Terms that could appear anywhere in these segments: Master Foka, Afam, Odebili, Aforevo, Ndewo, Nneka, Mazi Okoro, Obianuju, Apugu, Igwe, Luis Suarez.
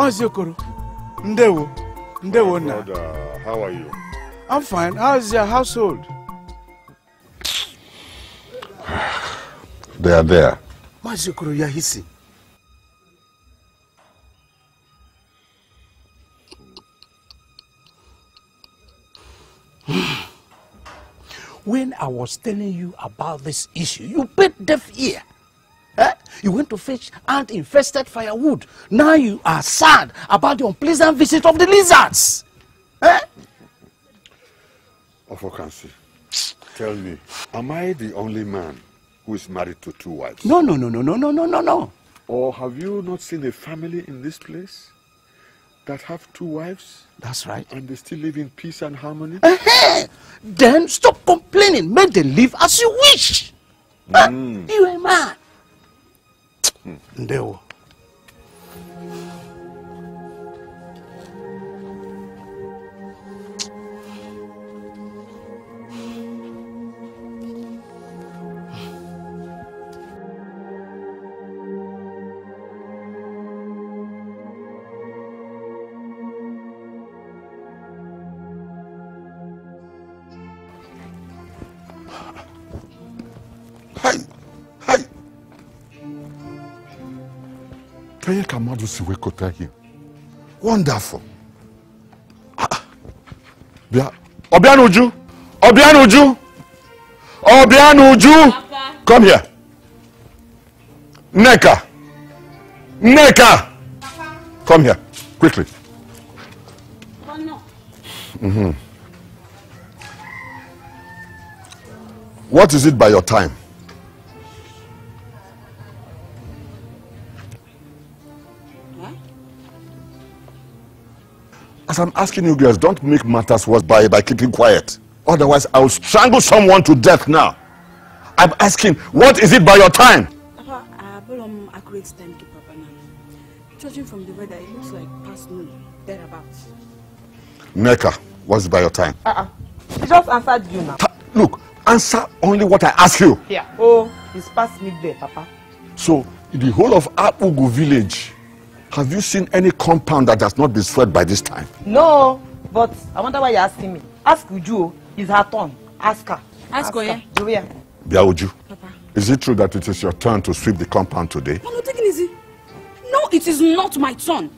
Mazi Okoro, Ndewo, Ndewo na. Brother, how are you? I'm fine. How's your household? They are there. Mazi Okoro, you are hissing. When I was telling you about this issue, you paid deaf ear. Eh? You went to fetch ant-infested firewood. Now you are sad about the unpleasant visit of the lizards. Eh? Ofokansi, tell me, am I the only man who is married to two wives? No. Or have you not seen a family in this place that have two wives? That's right. And they still live in peace and harmony? Uh-huh. Then stop complaining. Make them live as you wish. Mm. You a man. Ndewo. Wonderful. Obianuju! Obianuju! Obianuju! Come here. Nneka! Nneka! Come here, quickly. Mm-hmm. What is it by your time? As I'm asking you girls, don't make matters worse by keeping quiet. Otherwise, I'll strangle someone to death now. I'm asking, what is it by your time? Papa, I put on accurate timekeeper now. Judging from the weather, it looks like past noon, thereabouts. Nneka, what's by your time? She just answered you now. Look, answer only what I ask you. Yeah. Oh, it's past midday, Papa. So, in the whole of Apugu village, have you seen any compound that has not been swept by this time? No, but I wonder why you're asking me. Ask Uju. It's her turn. Ask her. Ask Goya. Goya. Bia Uju. Papa. Is it true that it is your turn to sweep the compound today? No, take it easy. No, it is not my turn.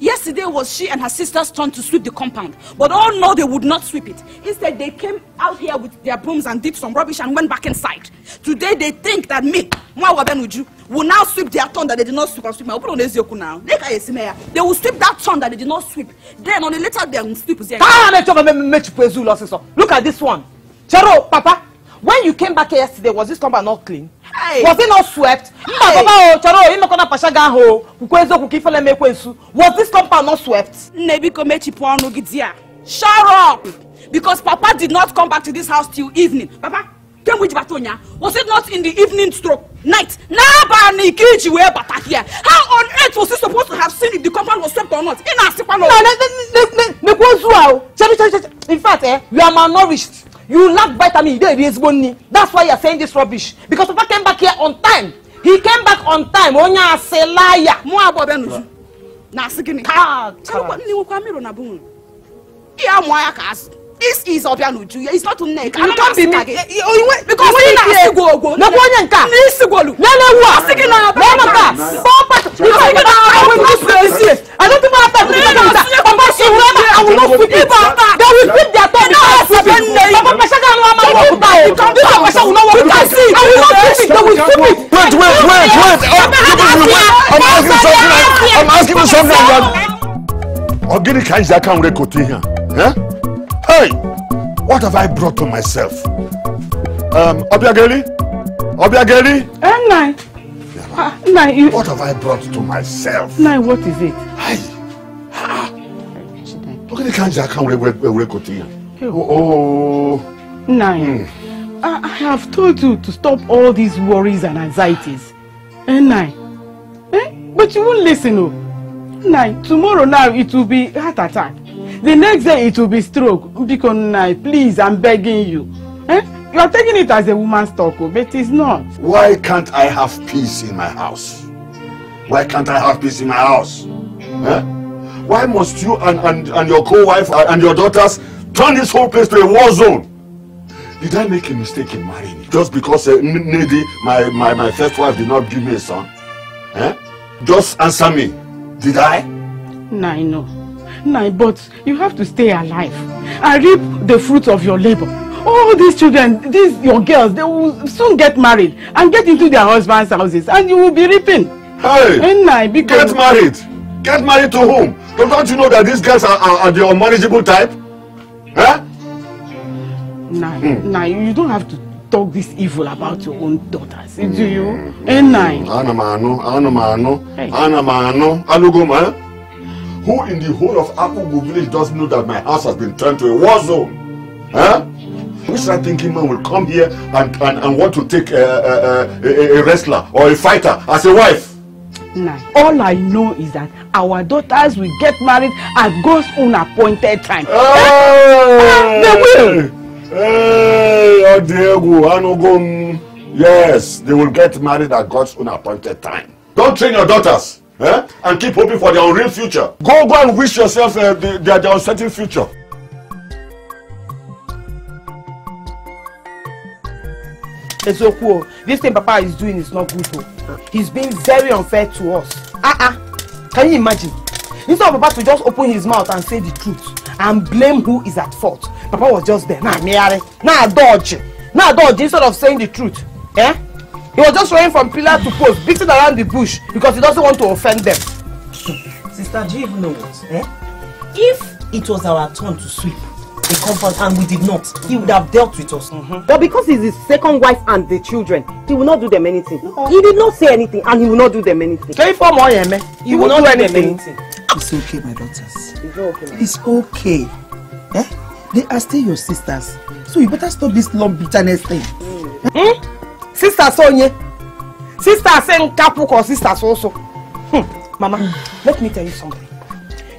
Yesterday was she and her sister's turn to sweep the compound. But oh no, they would not sweep it. Instead, they came out here with their brooms and did some rubbish and went back inside. Today, they think that me, Mwa Wabenuju, will now sweep their turn that they did not sweep. They will sweep that turn that they did not sweep. Then on the later, they will sweep. Look at this one. Chero, Papa, when you came back yesterday, was this compound not clean? Hey. Was it not swept? Hey. Was this compound not swept? Shut up! Because Papa did not come back to this house till evening. Papa, came with Batonya. Was it not in the evening stroke? Night. How on earth was he supposed to have seen if the compound was swept or not? In fact, you are malnourished. You lack vitamin. That's why you're saying this rubbish. Because Papa came back here on time. He came back on time. This is Obianuju. It's not Nneka. You can't be me. Because we go go. No I will not. Hey, what have I brought to myself? Obiageli? Obiageli? Nai. Nai, what have I brought to myself? Nai, what is it? Hey. Ogini Kanja, I can't wait. Oh. Nai, I have told you to stop all these worries and anxieties. Nai. But you won't listen. Oh. Nai, tomorrow now it will be heart attack. The next day it will be stroke. Because please, I'm begging you. Eh? You are taking it as a woman's talk, but it is not. Why can't I have peace in my house? Why can't I have peace in my house? Eh? Why must you and your co-wife and your daughters turn this whole place to a war zone? Did I make a mistake in marrying you? Just because Nidi, my first wife, did not give me a son? Eh? Just answer me. Did I? Nah, no. Nah, but you have to stay alive and reap the fruits of your labor. All these children, these your girls, they will soon get married and get into their husbands' houses, and you will be reaping. Hey! Nah, because... Get married! Get married to whom? Don't you know that these girls are the unmanageable type? Huh? Nah, you don't have to talk this evil about your own daughters, do you? Who in the whole of Apugu village doesn't know that my house has been turned to a war zone? Huh? Which I think man will come here and want to take a wrestler or a fighter as a wife? Nah, all I know is that our daughters will get married at God's own appointed time. Hey! They will! Hey, Diego, yes, they will get married at God's own appointed time. Don't train your daughters, eh? And keep hoping for their unreal future. Go and wish yourself their uncertain future. Ezoku, this thing Papa is doing is not good. He's being very unfair to us. Can you imagine? Instead of Papa to just open his mouth and say the truth and blame who is at fault, Papa was just there. Now dodge. Instead of saying the truth, eh? He was just running from pillar to post, beating around the bush because he doesn't want to offend them. Sister, do you even know what? Eh? If it was our turn to sweep the compound and we did not, he would have dealt with us. But because he's his second wife and the children, he will not do them anything. He did not say anything, and he will not do them anything. He will not do them anything. It's okay, my daughters. It's okay. Eh? They are still your sisters. So you better stop this long bitterness thing. Sister Sonye. Sister Senkapu or Sister Soso. Mama, let me tell you something.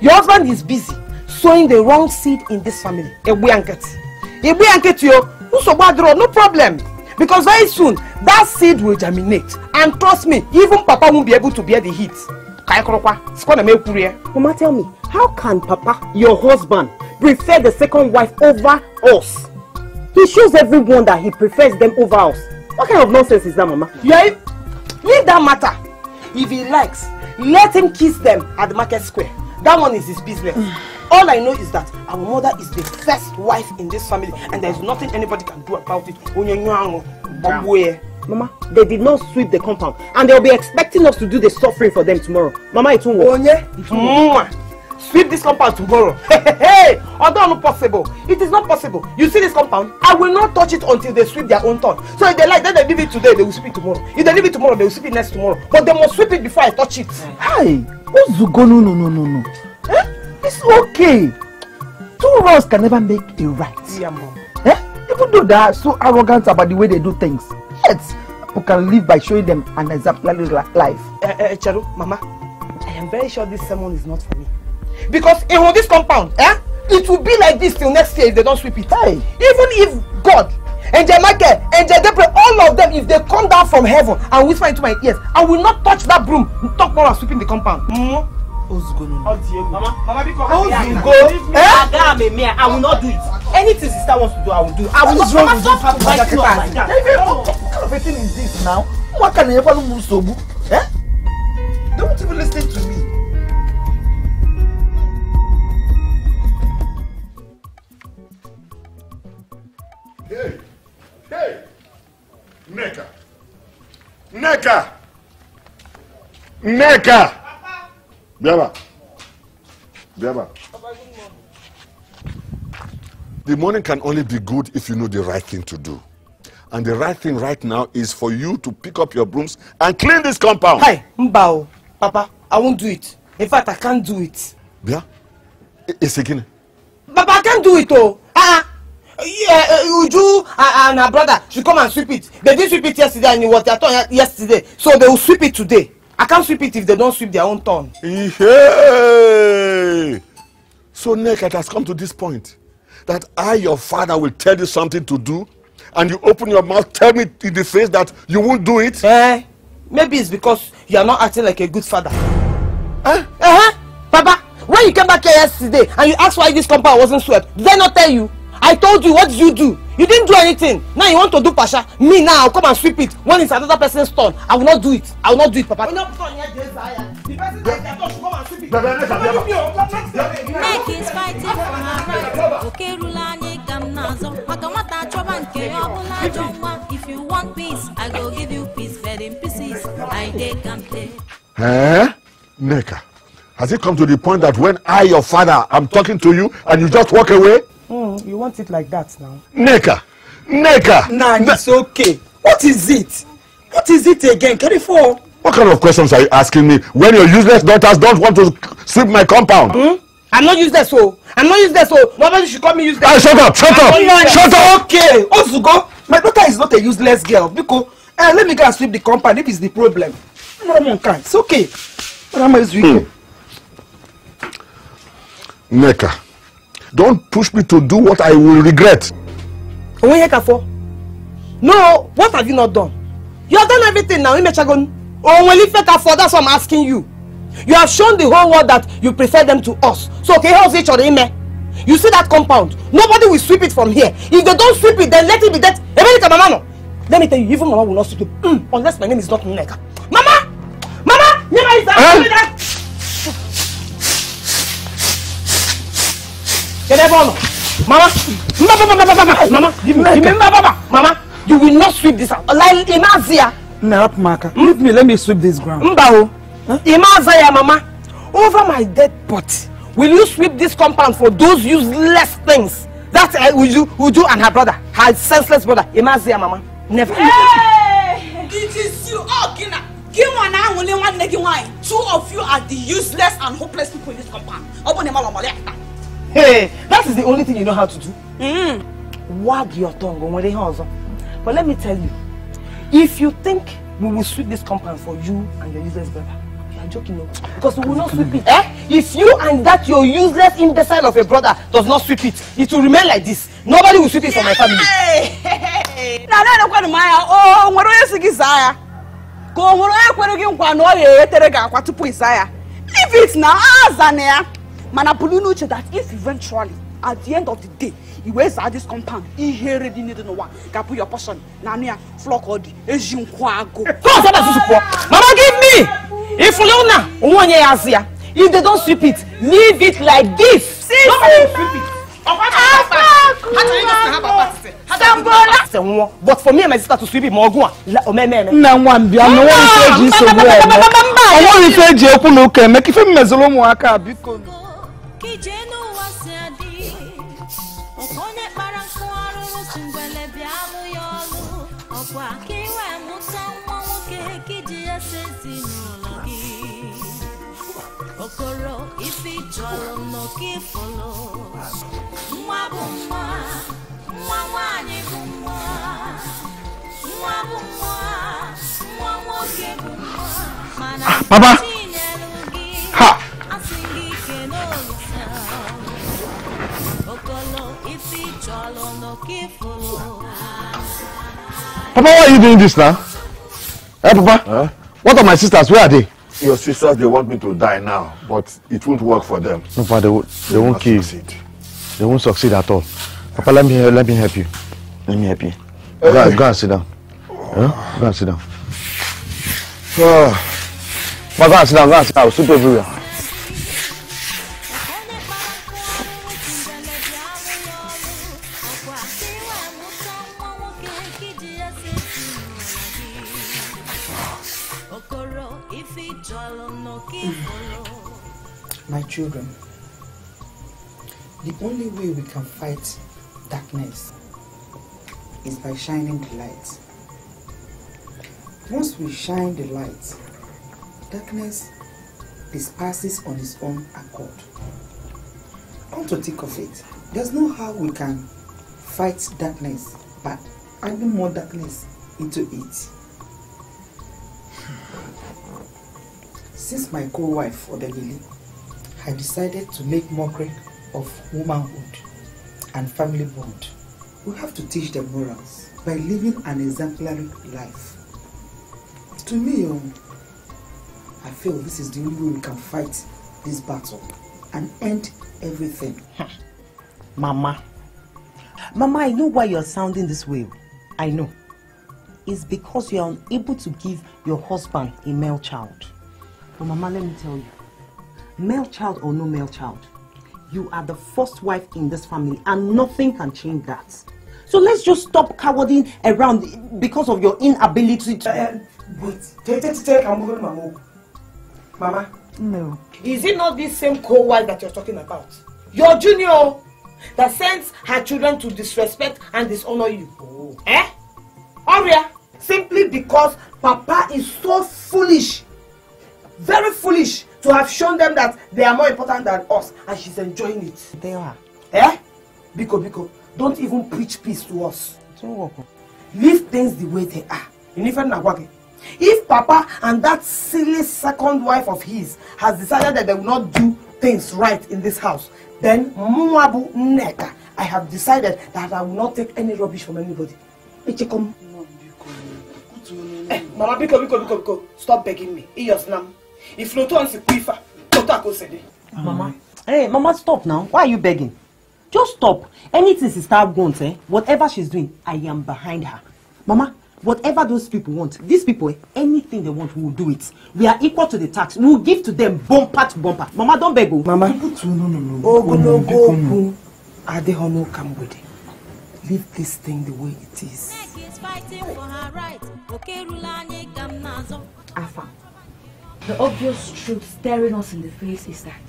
Your husband is busy sowing the wrong seed in this family. No problem. Because very soon, that seed will germinate. And trust me, even Papa won't be able to bear the heat. Mama, tell me, how can Papa, your husband, prefer the second wife over us? He shows everyone that he prefers them over us. What kind of nonsense is that, Mama? Leave that matter. If he likes, let him kiss them at the market square. That one is his business. All I know is that our mother is the first wife in this family, and there is nothing anybody can do about it. Mama, they did not sweep the compound, and they'll be expecting us to do the suffering for them tomorrow. Mama, it won't work. Sweep this compound tomorrow. Hey, although not possible. It is not possible. You see this compound? I will not touch it until they sweep their own turn. So if they like, then they leave it today, they will sweep it tomorrow. If they leave it tomorrow, they will sweep it next tomorrow. But they must sweep it before I touch it. Hey, no. Eh? It's okay. Two wrongs can never make a right. Yeah, Mom. Eh? Even though they are so arrogant about the way they do things, yet we can live by showing them an exemplary life. Chero, Mama, I am very sure this sermon is not for me. Because in this compound, eh, it will be like this till next year if they don't sweep it. Hey. Even if God, Angel Michael, Angel Deborah, all of them, if they come down from heaven and whisper into my ears, I will not touch that broom. Talk more about sweeping the compound. I will not do it. Anything sister wants to do, I will do. I will not. What kind of a thing is this now? What can you ever move so much? Eh? Don't even listen to me. Hey! Nneka! Biaba. The morning can only be good if you know the right thing to do. And the right thing right now is for you to pick up your brooms and clean this compound. Hi, Mbao. Papa, I won't do it. In fact, I can't do it. Bia? It's again. Papa, I can't do it, oh. Yeah, Uju and her brother should come and sweep it. They didn't sweep it yesterday and it was their turn yesterday. So they will sweep it today. I can't sweep it if they don't sweep their own turn. Hey! So Nneka, it has come to this point that I, your father, will tell you something to do and you open your mouth, tell me in the face that you won't do it? Maybe it's because you are not acting like a good father. Papa, when When you came back here yesterday and you asked why this compound wasn't swept, did I not tell you? I told you, what did you do? You didn't do anything. Now you want to do Pasha. Me now, I'll come and sweep it. When it's another person's turn, I will not do it. I will not do it, Papa. The person that can touch, come and sweep it. Nneka is fighting for her right. Okay, Rulani Gamnazo. Makamata Chobanke Abula Jongwa. If you want peace, I go give you peace. But in pieces, I take and play. Huh? Nneka, has it come to the point that when I, your father, I'm talking to you and you just walk away? You want it like that now? Nneka! Nneka! Nah, it's okay. What is it? What is it again? Carry for? What kind of questions are you asking me when your useless daughters don't want to sweep my compound? Hmm? I'm not useless, so. I'm not useless, so. Nobody should call me useless. Hey, shut up! Shut up! Shut up! Okay! Ozugo, my daughter is not a useless girl. Because, let me go and sweep the compound if it's the problem. No, can't. It's okay. What am I doing? Nneka. Don't push me to do what I will regret. No, what have you not done? You have done everything now. That's what I'm asking you. You have shown the whole world that you prefer them to us. So, okay, how's each other? You see that compound? Nobody will sweep it from here. If they don't sweep it, then let it be that. Let me tell you, even Mama will not sweep it. Unless my name is not Nneka. Mama! Mama! Never is that. Mama, mama, mama, you will not sweep this out. Like Imazia. Leave me, let me sweep this ground. Mbao. Imazia, mama. Over my dead body, will you sweep this compound for those useless things? That Uju and her brother, her senseless brother. Imazia, mama. Never. Hey! It is you, Okina. Two of you are the useless and hopeless people in this compound. Hey, that is the only thing you know how to do. Wag your tongue on the house. But let me tell you, if you think we will sweep this compound for you and your useless brother, you are joking, no? Because we will not sweep it. If you and that your useless imbecile of a brother does not sweep it, it will remain like this. Nobody will sweep it for my family. Leave it now, Manapulunuche, that if eventually, at the end of the day, he wears out this compound, he already needed no one. Gapu your portion, Nania, flock or the Ejunkwago. Mama, give me! If Lona, Uwanye Asia, if they don't sweep it, leave it like this. See, nobody sweep it. But for me and my sister to sweep it, Mogua, Omeme. No one be, no one says this. No one says, make it from Mezolomoaka because. Papa. Ha. Papa, why are you doing this now? Hey, Papa, what are my sisters? Where are they? Your sisters, they want me to die now, but it won't work for them. No, Papa, they won't kill you. They won't succeed at all. Papa, let me help you. Let me help you. Go and sit down. Go and sit down. Go and sit down. Go and sit down. Super everywhere. My children, the only way we can fight darkness is by shining the light. Once we shine the light, darkness disperses on its own accord. Come to think of it, there's no how we can fight darkness but adding more darkness into it. Since my co-wife Odebili, I decided to make mockery of womanhood and family bond. We have to teach them morals by living an exemplary life. To me, I feel this is the only way we can fight this battle. and end everything. Mama, I know why you're sounding this way. I know. It's because you are unable to give your husband a male child. But Mama, let me tell you, male child or no male child, you are the first wife in this family and nothing can change that. So let's just stop cowarding around because of your inability to... Mama. No. Is it not this same co-wife that you're talking about? Your junior that sends her children to disrespect and dishonor you. Oh. Eh? Aria, simply because Papa is so foolish, very foolish, to have shown them that they are more important than us, and she's enjoying it. They are. Eh? Biko, don't even preach peace to us. Leave things the way they are. If Papa and that silly second wife of his has decided that they will not do things right in this house, then Mwabu Nneka, I have decided that I will not take any rubbish from anybody. Mama, Biko, stop begging me. If you don't want to, Mama. Hey, Mama, stop now. Why are you begging? Just stop. Anything Sister wants, whatever she's doing, I am behind her. Mama, whatever those people want, these people, anything they want, we will do it. We are equal to the tax. We will give to them bumper to bumper. Mama, don't beg. Mama, leave this thing the way it is. Afam, the obvious truth staring us in the face is that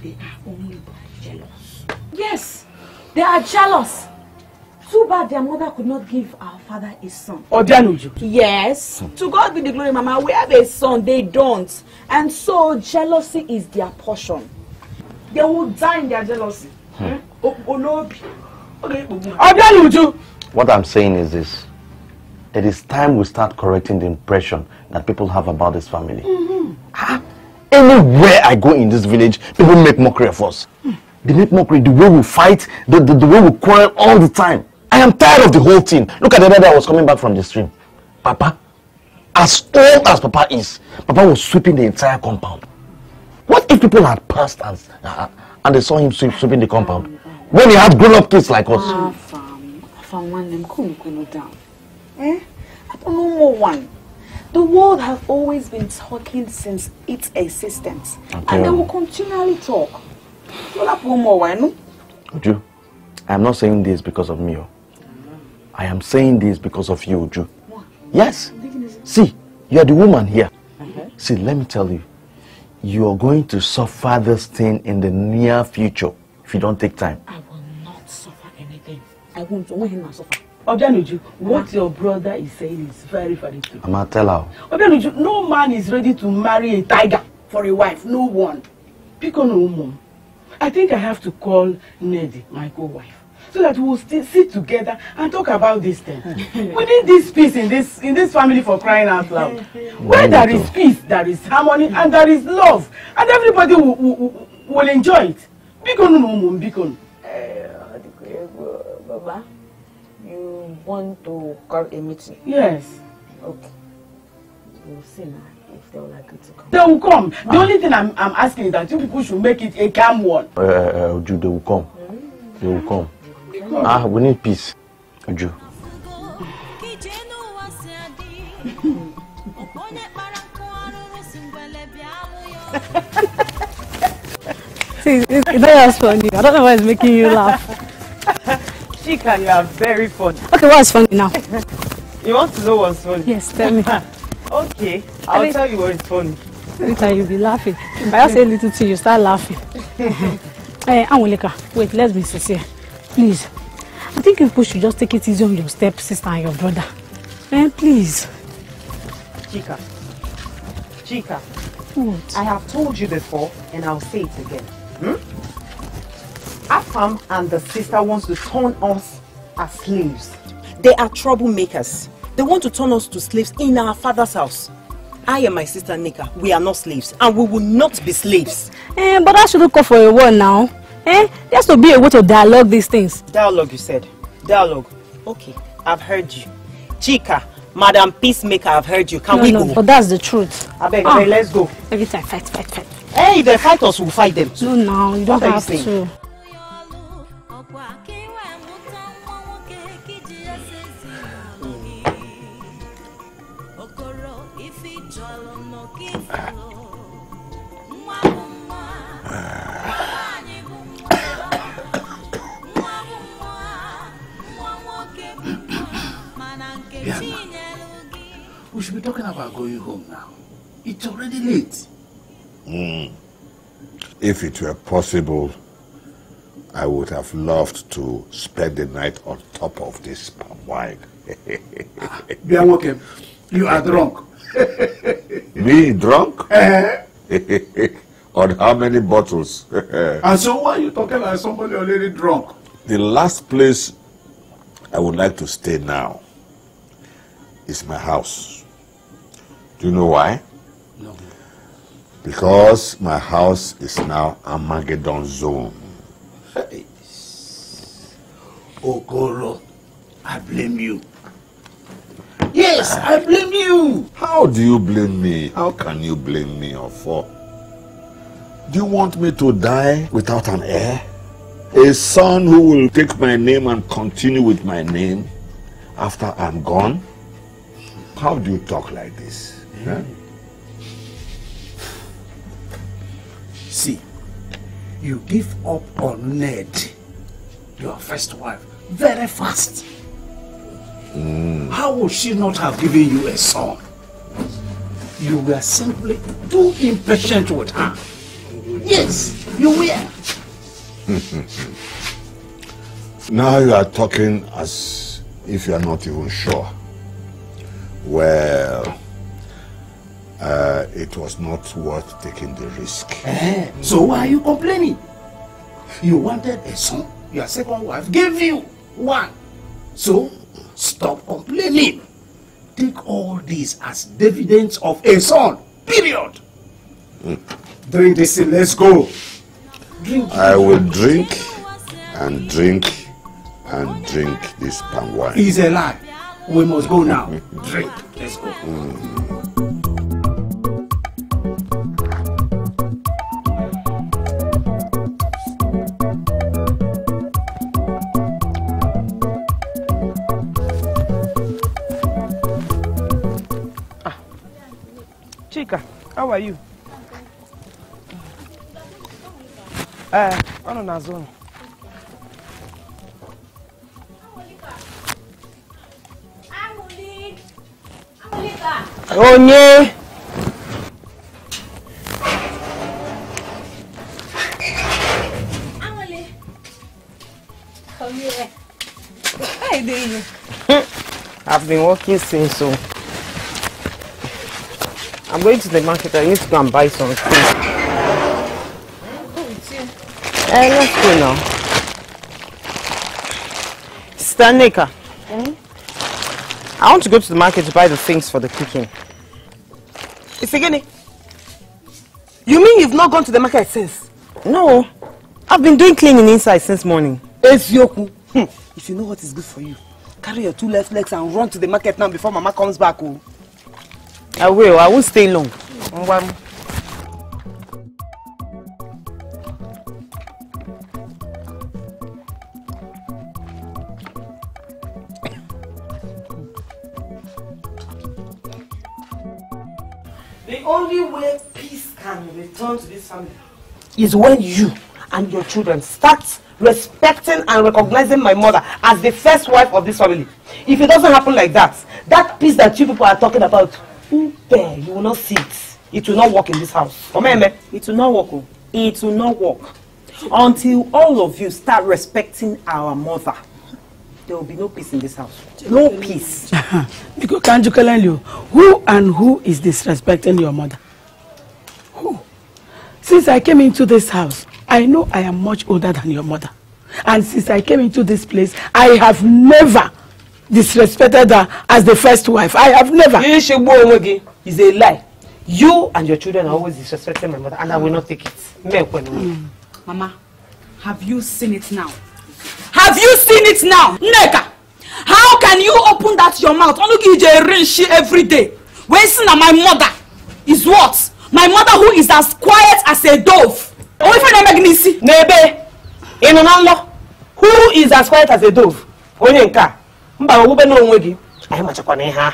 they are only jealous. Yes, they are jealous. Too bad their mother could not give our father a son. Obianuju. Yes. To God be the glory, Mama. We have a son, they don't. And so jealousy is their portion. They will die in their jealousy. What I'm saying is this. It is time we start correcting the impression that people have about this family. Anywhere I go in this village, people make mockery of us. They make mockery the way we fight, the way we quarrel all the time. I am tired of the whole thing. Look at the other day I was coming back from the stream. Papa, as old as Papa is, Papa was sweeping the entire compound. What if people had passed us and they saw him sweeping the compound? When he had grown up kids like us. I don't know one. The world have always been talking since its existence. Okay. And they will continually talk. Uju, I am not saying this because of me. I am saying this because of you, Uju. Yes. See, you are the woman here. See, let me tell you. You are going to suffer this thing in the near future. If you don't take time. I will not suffer anything. I won't suffer. Obianuju, what your brother is saying is very, very true. I'm going to tell her. Obianuju, no man is ready to marry a tiger for a wife. No one. Pico no woman. I think I have to call Neddy, my co-wife, so that we'll still sit together and talk about this thing. We need this peace in this family, for crying out loud. Where there is peace, there is harmony, and there is love. And everybody will enjoy it. Pico no woman, Pico no. Baba, you want to call a meeting? Yes. Okay. We'll see now if they will agree to come. They will come. The only thing I'm asking is that you people should make it a calm one. Uju, they will come. They will come. We need peace. Uju. See, that was funny. I don't know why it's making you laugh. Chika, you are very funny. Okay, what's funny now? You want to know what's funny? Yes, tell me. Okay, I'll tell you what is funny. Every time you'll be laughing. If I say a little thing, you start laughing. Hey, Nneka, wait, let's be sincere. Please. I think you should just take it easy on your stepsister and your brother. Please. Chika. What? I have told you before, and I'll say it again. Afam and the sister wants to turn us as slaves. They are troublemakers. They want to turn us to slaves in our father's house. I and my sister Nneka, we are not slaves, and we will not be slaves. But I shouldn't call for a war now. There has to be a way to dialogue these things. Dialogue, you said. Dialogue. Okay, I've heard you. Chika, Madam Peacemaker, I've heard you. Can we go? But that's the truth. I beg, let's go. Every time, fight. Hey, if they fight us, we'll fight them. No, no, you don't have to. We should be talking about going home now. It's already late. If it were possible, I would have loved to spend the night on top of this palm wine. You are drunk. Me drunk? On how many bottles? And so why are you talking like somebody already drunk? The last place I would like to stay now is my house. Do you know why? No. Because my house is now a Armageddon zone. Hey. Okoro, I blame you. Yes, I blame you. How do you blame me? How can you blame me or for? Do you want me to die without an heir? A son who will take my name and continue with my name after I'm gone? How do you talk like this? Huh? See, you give up on Ned, your first wife, very fast. How would she not have given you a son? You were simply too impatient with her. Yes, you were. Now you are talking as if you are not even sure. Well, it was not worth taking the risk. So why are you complaining? You wanted a son, your second wife gave you one. So stop complaining. Take all these as dividends of a son, period. Drink this, let's go. Drink. I will drink and drink and drink this palm wine. It's a lie. We must go now. Drink. Let's go. Chika, how are you? On our zone. Oh, no. Amole, come here. How you doing? I've been working since, so I'm going to the market. I need to go and buy something. Go with you. Let's go now. Sister Nneka. I want to go to the market to buy the things for the cooking. Isigini, you mean you've not gone to the market since? No. I've been doing cleaning inside since morning. Ezioku, if you know what is good for you, carry your two left legs and run to the market now before Mama comes back. Oh. I will. I won't stay long. The only way peace can return to this family is when you and your children start respecting and recognizing my mother as the first wife of this family. If it doesn't happen like that, that peace that you people are talking about, you will not see it. It will not work in this house. It will not work. It will not work. Until all of you start respecting our mother, there will be no peace in this house. No peace. Because who and who is disrespecting your mother? Who? Since I came into this house, I know I am much older than your mother. And since I came into this place, I have never disrespected her as the first wife. I have never. It's a lie. You and your children are always disrespecting my mother, and I will not take it. Mama, have you seen it now? Have you seen it now? Nneka, how can you open that your mouth? Only give you a ring every day. Wasting on my mother is what? My mother, who is as quiet as a dove. Oh, if I don't make this, nebe, inonalo, who is as quiet as a dove? Onyenka, mba wube no nwegi. I am a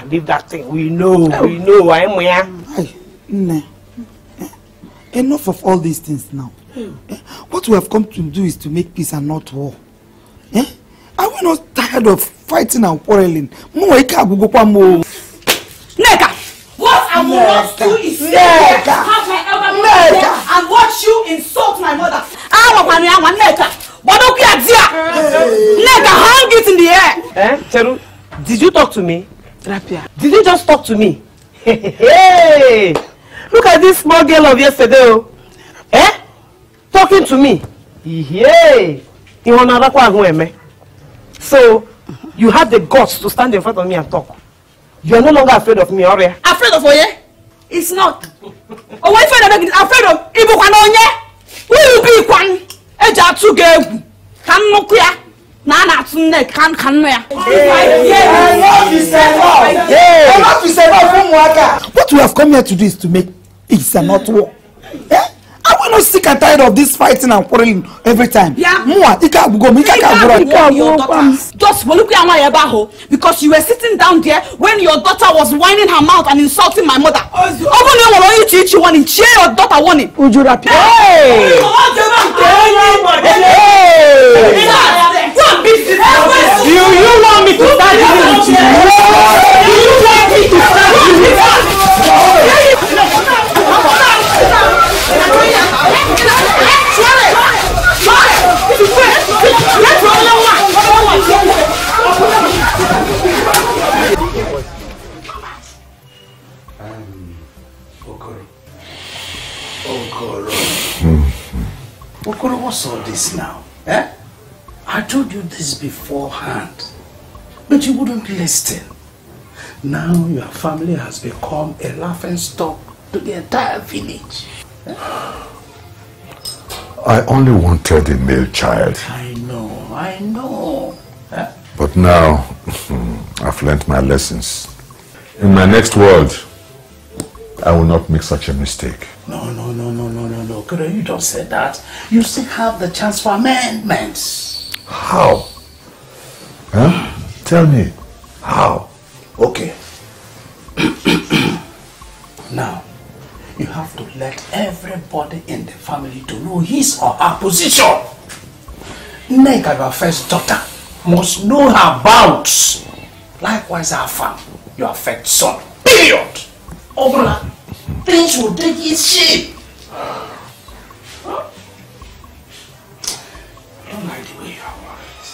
leave that thing. We know. I am here. Enough of all these things now. What we have come to do is to make peace and not war. Are we not tired of fighting and quarreling? Nneka, what I will not do is sit here and have my elder mother and watch you insult my mother. I want Nneka, but don't care, dear. Nneka, hang it in the air. Cheru, did you talk to me? Rapia, did you just talk to me? Hey, look at this small girl of yesterday. Eh? Talking to me. Yay! So, you had the guts to stand in front of me and talk. You are no longer afraid of me, Oria. Afraid of Oye? It's not. Oh, why afraid of Ibu Kwanonye? Who will be Kwan? Eja Tsuge. Kan Nokia. Nana Tsunek. Kan Kanoya. What we have come here to do is to make peace and not war. I'm not sick and tired of this fighting and quarreling every time. Yeah. Just because you were sitting down there when your daughter was whining her mouth and insulting my mother. Do you want me to start? Okoro, what's all this now? Eh? I told you this beforehand, but you wouldn't listen. Now your family has become a laughingstock to the entire village. I only wanted a male child. I know. But now, I've learned my lessons. In my next world, I will not make such a mistake. No. Okoro, you don't say that. You still have the chance for amendments. How? Huh? Tell me, how? Okay. Now, you have to let everybody in the family to know his or her position. Nneka, your first daughter, must know her bounds. Likewise, Afam, your first son. Period. Obola, things will take his shape. Don't like the way you are worried.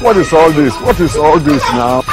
What is all this? What is all this now? Stop!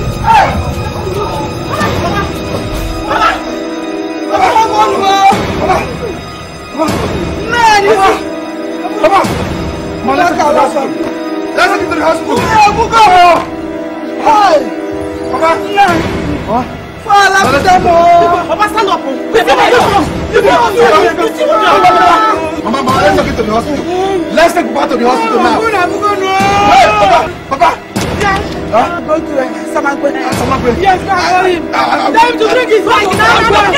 on! Let's get to the hospital! Hey! Papa, stand up. Mama, let's take it to the hospital. Let's take Papa to the hospital now. Hey, Papa. I'm going to Samagwe. Yes, I'm going to drink his wine. What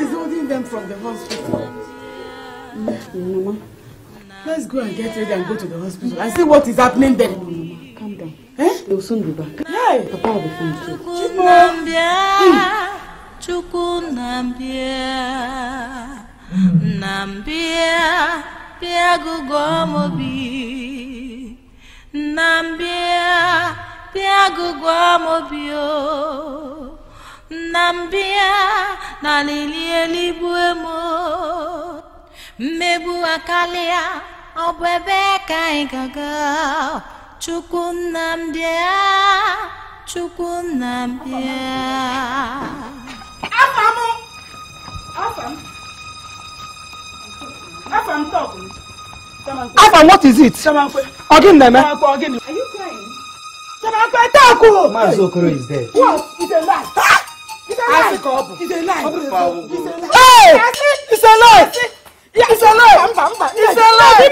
is holding them from the hospital? Mama, let's go and get ready and go to the hospital and see what is happening there. Mama, calm down. Eh? They will soon be back. Hey. Papa will be fine too. Chukwu Mebu akalia obebe kaigaga chukunambia Afam talking. Afam, what is it? Again, man. Are you crying? Mazi Okoro is dead. What? It's a lie. It's a lie. It's a lie. It's a lie. It's a lie. It's a lie! It's a lie!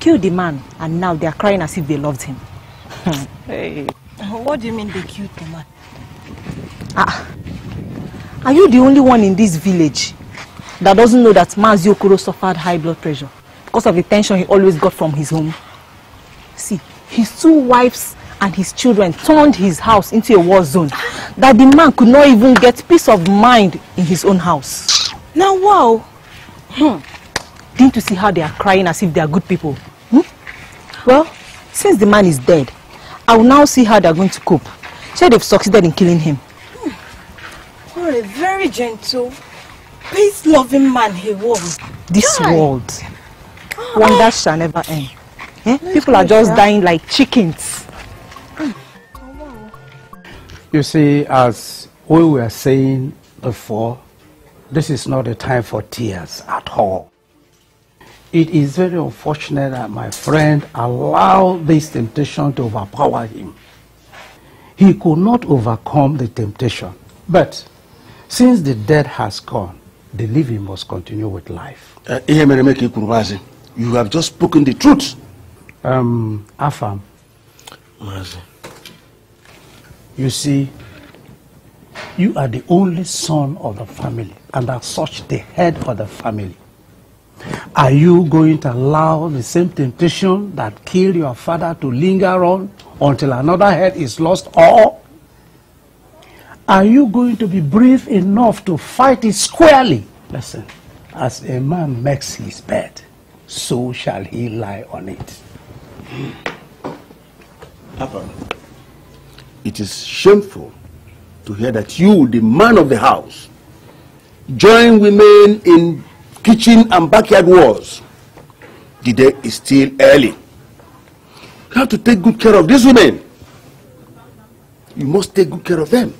Killed the man and now they are crying as if they loved him. Hey. What do you mean they killed the man? Ah. Are you the only one in this village that doesn't know that Mazi Okoro suffered high blood pressure because of the tension he always got from his home? See, his two wives and his children turned his house into a war zone that the man could not even get peace of mind in his own house. Now, wow. Didn't you see how they are crying as if they are good people? Well, since the man is dead, I will now see how they are going to cope. So they've succeeded in killing him. What a very gentle, peace-loving man he was. This world, wonders shall never end. Eh? People are just dying like chickens. You see, as we were saying before, this is not a time for tears at all. It is very unfortunate that my friend allowed this temptation to overpower him. He could not overcome the temptation. But since the dead has gone, the living must continue with life. You have just spoken the truth. Afam. Mazi. You see, you are the only son of the family, and as such the head of the family. Are you going to allow the same temptation that killed your father to linger on until another head is lost? Or are you going to be brave enough to fight it squarely? Listen, as a man makes his bed, so shall he lie on it. Papa, it is shameful to hear that you, the man of the house, join women in kitchen and backyard wars. The day is still early. You have to take good care of these women. You must take good care of them.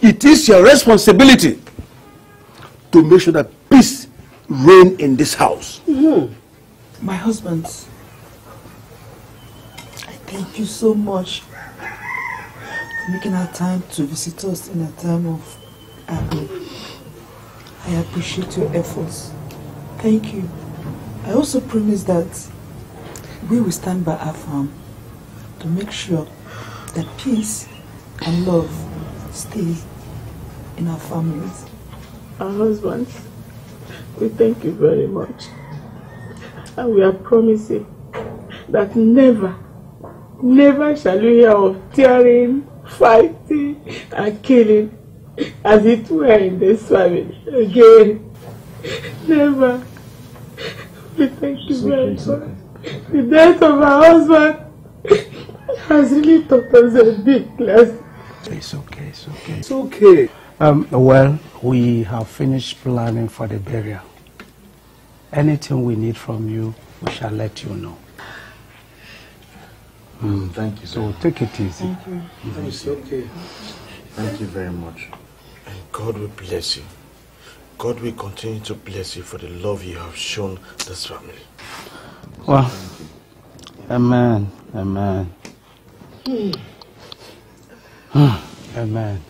It is your responsibility to make sure that peace reigns in this house. Mm-hmm. My husband, I thank you so much for making our time to visit us in a time of agony. I appreciate your efforts. Thank you. I also promise that we will stand by our farm to make sure that peace and love stay in our families. Our husbands, we thank you very much. And we are promising that never, never shall we hear of tearing, fighting, and killing as it were in this family again. Never. We thank you very much. The death of our husband has really taught us a big lesson. It's okay, it's okay. It's okay. Well, we have finished planning for the burial. Anything we need from you, we shall let you know. Thank you. So take it easy. Thank you. It's okay. Thank you very much. And God will bless you. God will continue to bless you for the love you have shown this family. Well, amen. Amen. Amen.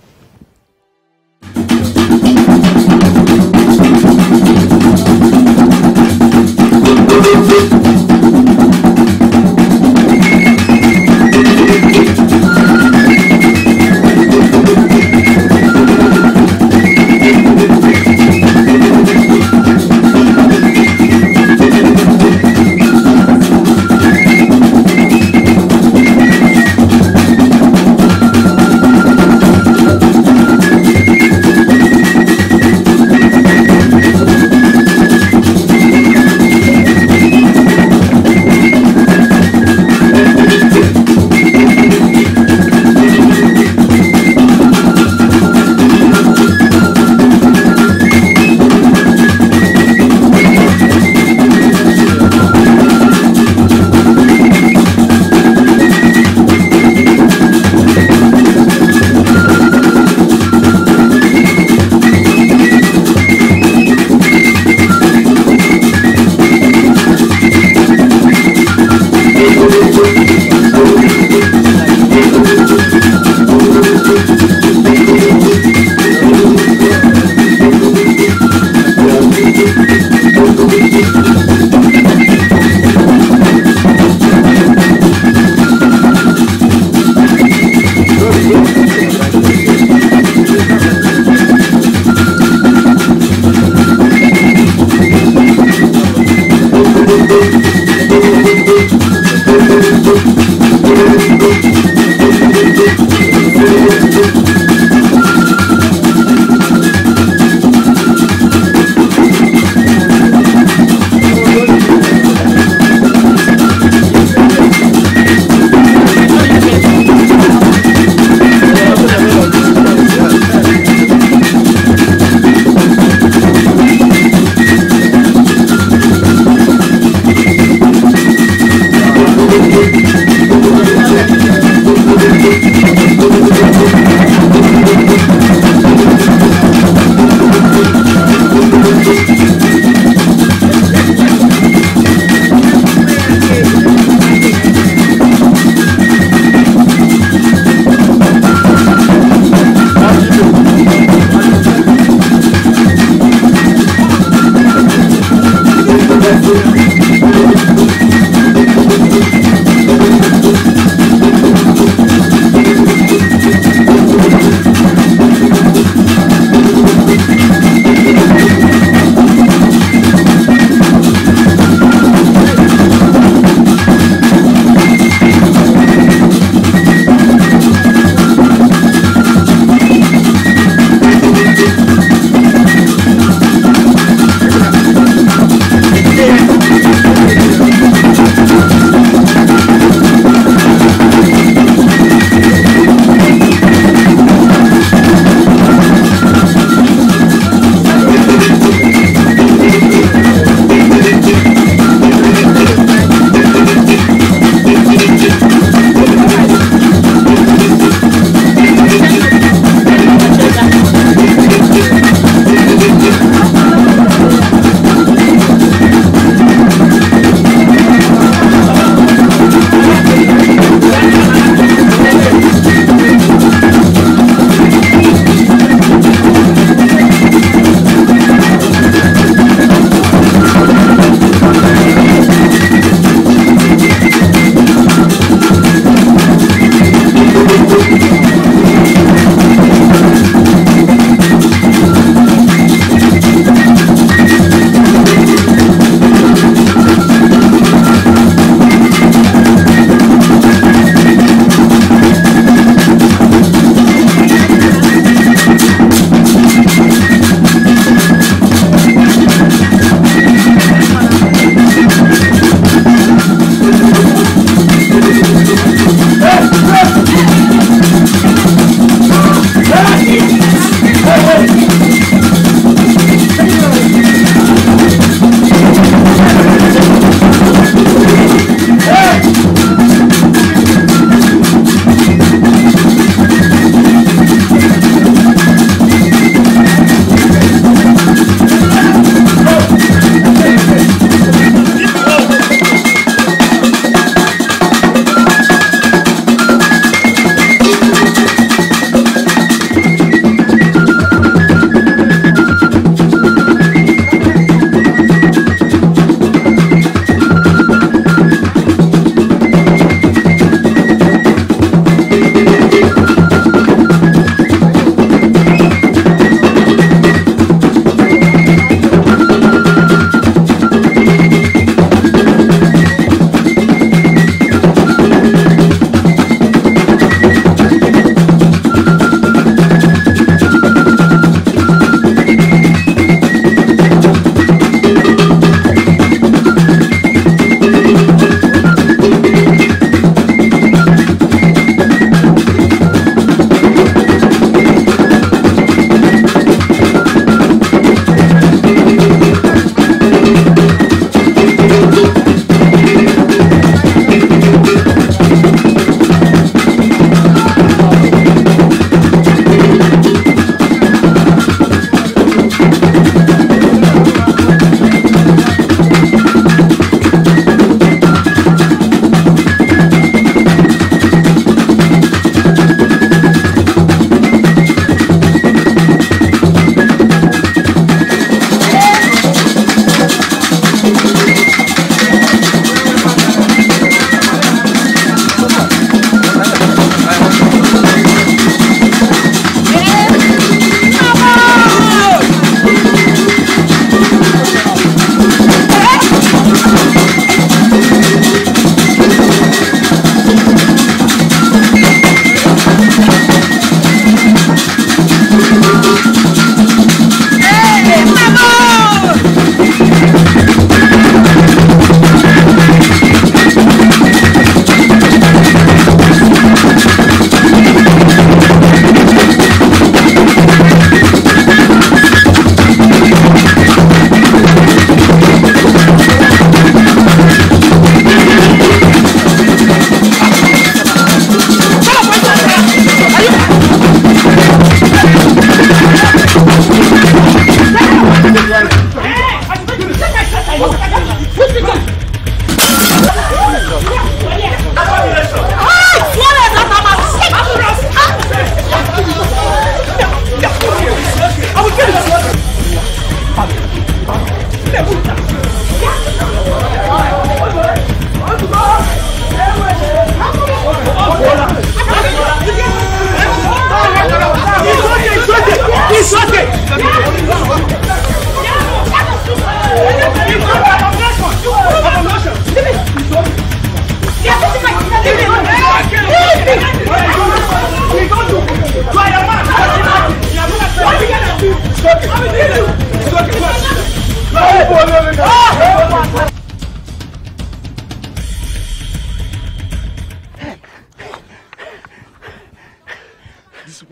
These people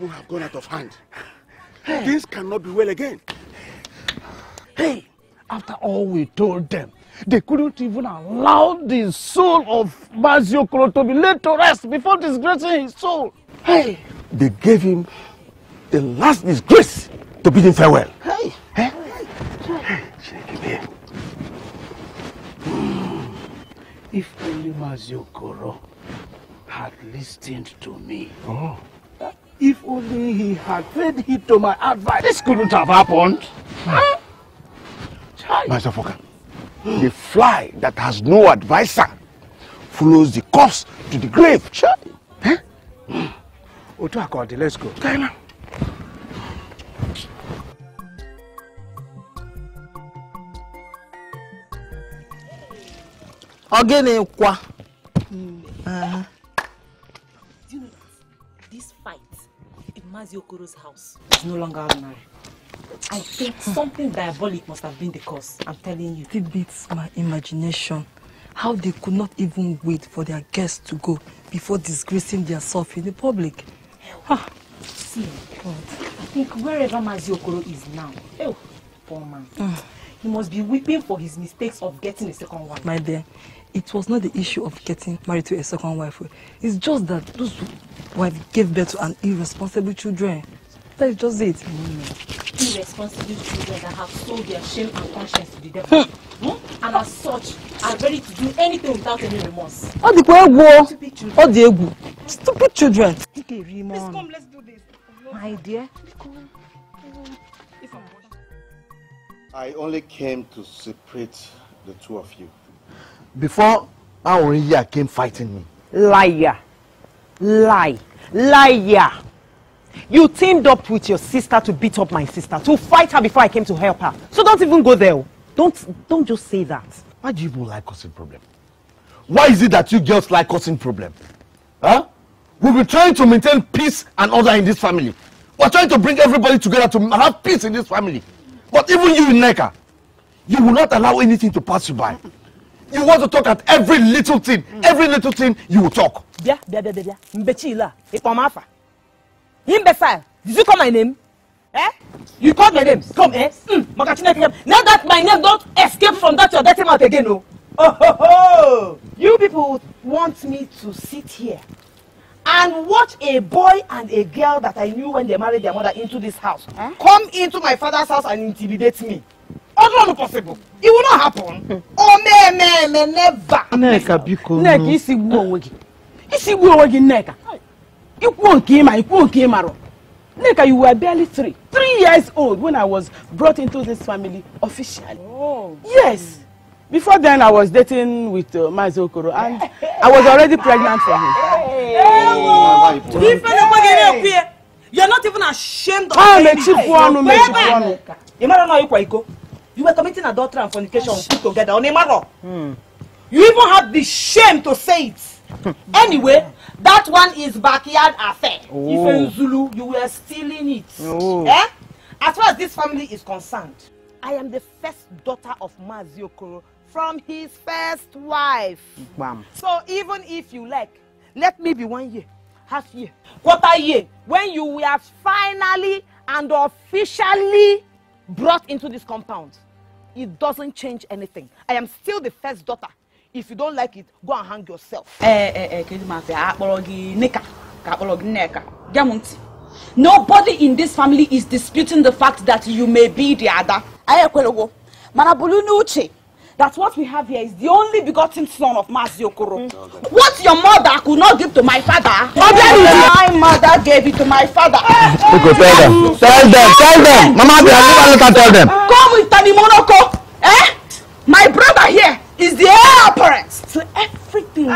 have gone out of hand. Things cannot be well again. Hey, after all we told them, they couldn't even allow the soul of Mazi Okoro to be laid to rest before disgracing his soul. Hey, they gave him the last disgrace to bid him farewell. Hey, hey, hey. Come here. If only Mazi Okoro had listened to me. Oh. If only he had paid heed to my advice, this couldn't have happened. Huh? Master Foka, the fly that has no advisor follows the corpse to the grave. Huh? Let's go. Again, what? Do you know that this fight in Mazi Okoro's house is no longer ordinary? I think something diabolic must have been the cause, I'm telling you. It beats my imagination how they could not even wait for their guests to go before disgracing themselves in the public. Ah. See, God. I think wherever Mazi Okoro is now, oh, poor man, he must be weeping for his mistakes of getting a second wife. My dear, it was not the issue of getting married to a second wife. It's just that those wives gave birth to an irresponsible children. That is just it. Irresponsible children that have sold their shame and conscience to the devil, and as such are ready to do anything without any remorse. Oh, the poor war! Oh, the stupid children! Please come, let's do this. My dear, I only came to separate the two of you. Before, Auriya came fighting me. Liar, lie, liar. You teamed up with your sister to beat up my sister, to fight her before I came to help her. So don't even go there. Don't just say that. Why do you people like causing problem? Why is it that you girls like causing problem? Huh? We've been trying to maintain peace and order in this family. We're trying to bring everybody together to have peace in this family. But even you, Nneka, you will not allow anything to pass you by. You want to talk at every little thing. Every little thing, you will talk. Imbecile, did you call my name? Eh? You called my name. Come, eh? Now that my name don't escape from that your dirty mouth again, no. Oh ho ho! You people want me to sit here and watch a boy and a girl that I knew when they married their mother into this house come into my father's house and intimidate me. Not possible. It will not happen. Oh me never. Nneka, you see what? You see what, Nneka? You won't came, I won't came around. Nneka, you were barely three. 3 years old when I was brought into this family officially. Oh. Yes. Before then, I was dating with Mazi Okoro and I was already pregnant for him. Hey. You're not even ashamed of it. You were committing adultery and fornication together on a matter. You even had the shame to say it. Anyway, that one is backyard affair. Oh. Even Zulu, you were stealing it. Oh. Eh? As far as this family is concerned, I am the first daughter of Mazi Okoro from his first wife. Bam. So even if you like, let me be 1 year, half year, quarter year, when you were finally and officially brought into this compound, it doesn't change anything. I am still the first daughter. If you don't like it, go and hang yourself. Nobody in this family is disputing the fact that you may be the other. That's what we have here is the only begotten son of Mazi Okoro. What your mother could not give to my father, my mother gave it to my father. Tell them. Mama, tell them. Come with Tani Monoko. Eh? My brother here is the heir apparent to everything.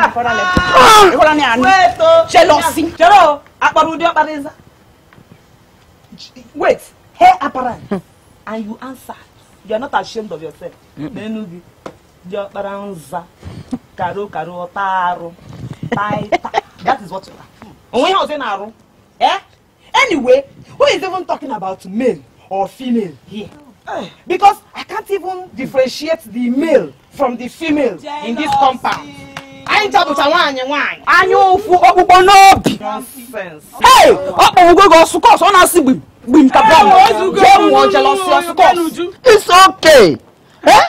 Wait, heir apparent, and you answer. You are not ashamed of yourself. That is what you are. Anyway, who is even talking about men? or female here. Because I can't even differentiate the male from the female in this compound. I ain't able to wine. I know for nonsense. Hey, we go to school. So now see we jealousy. It's okay. Eh?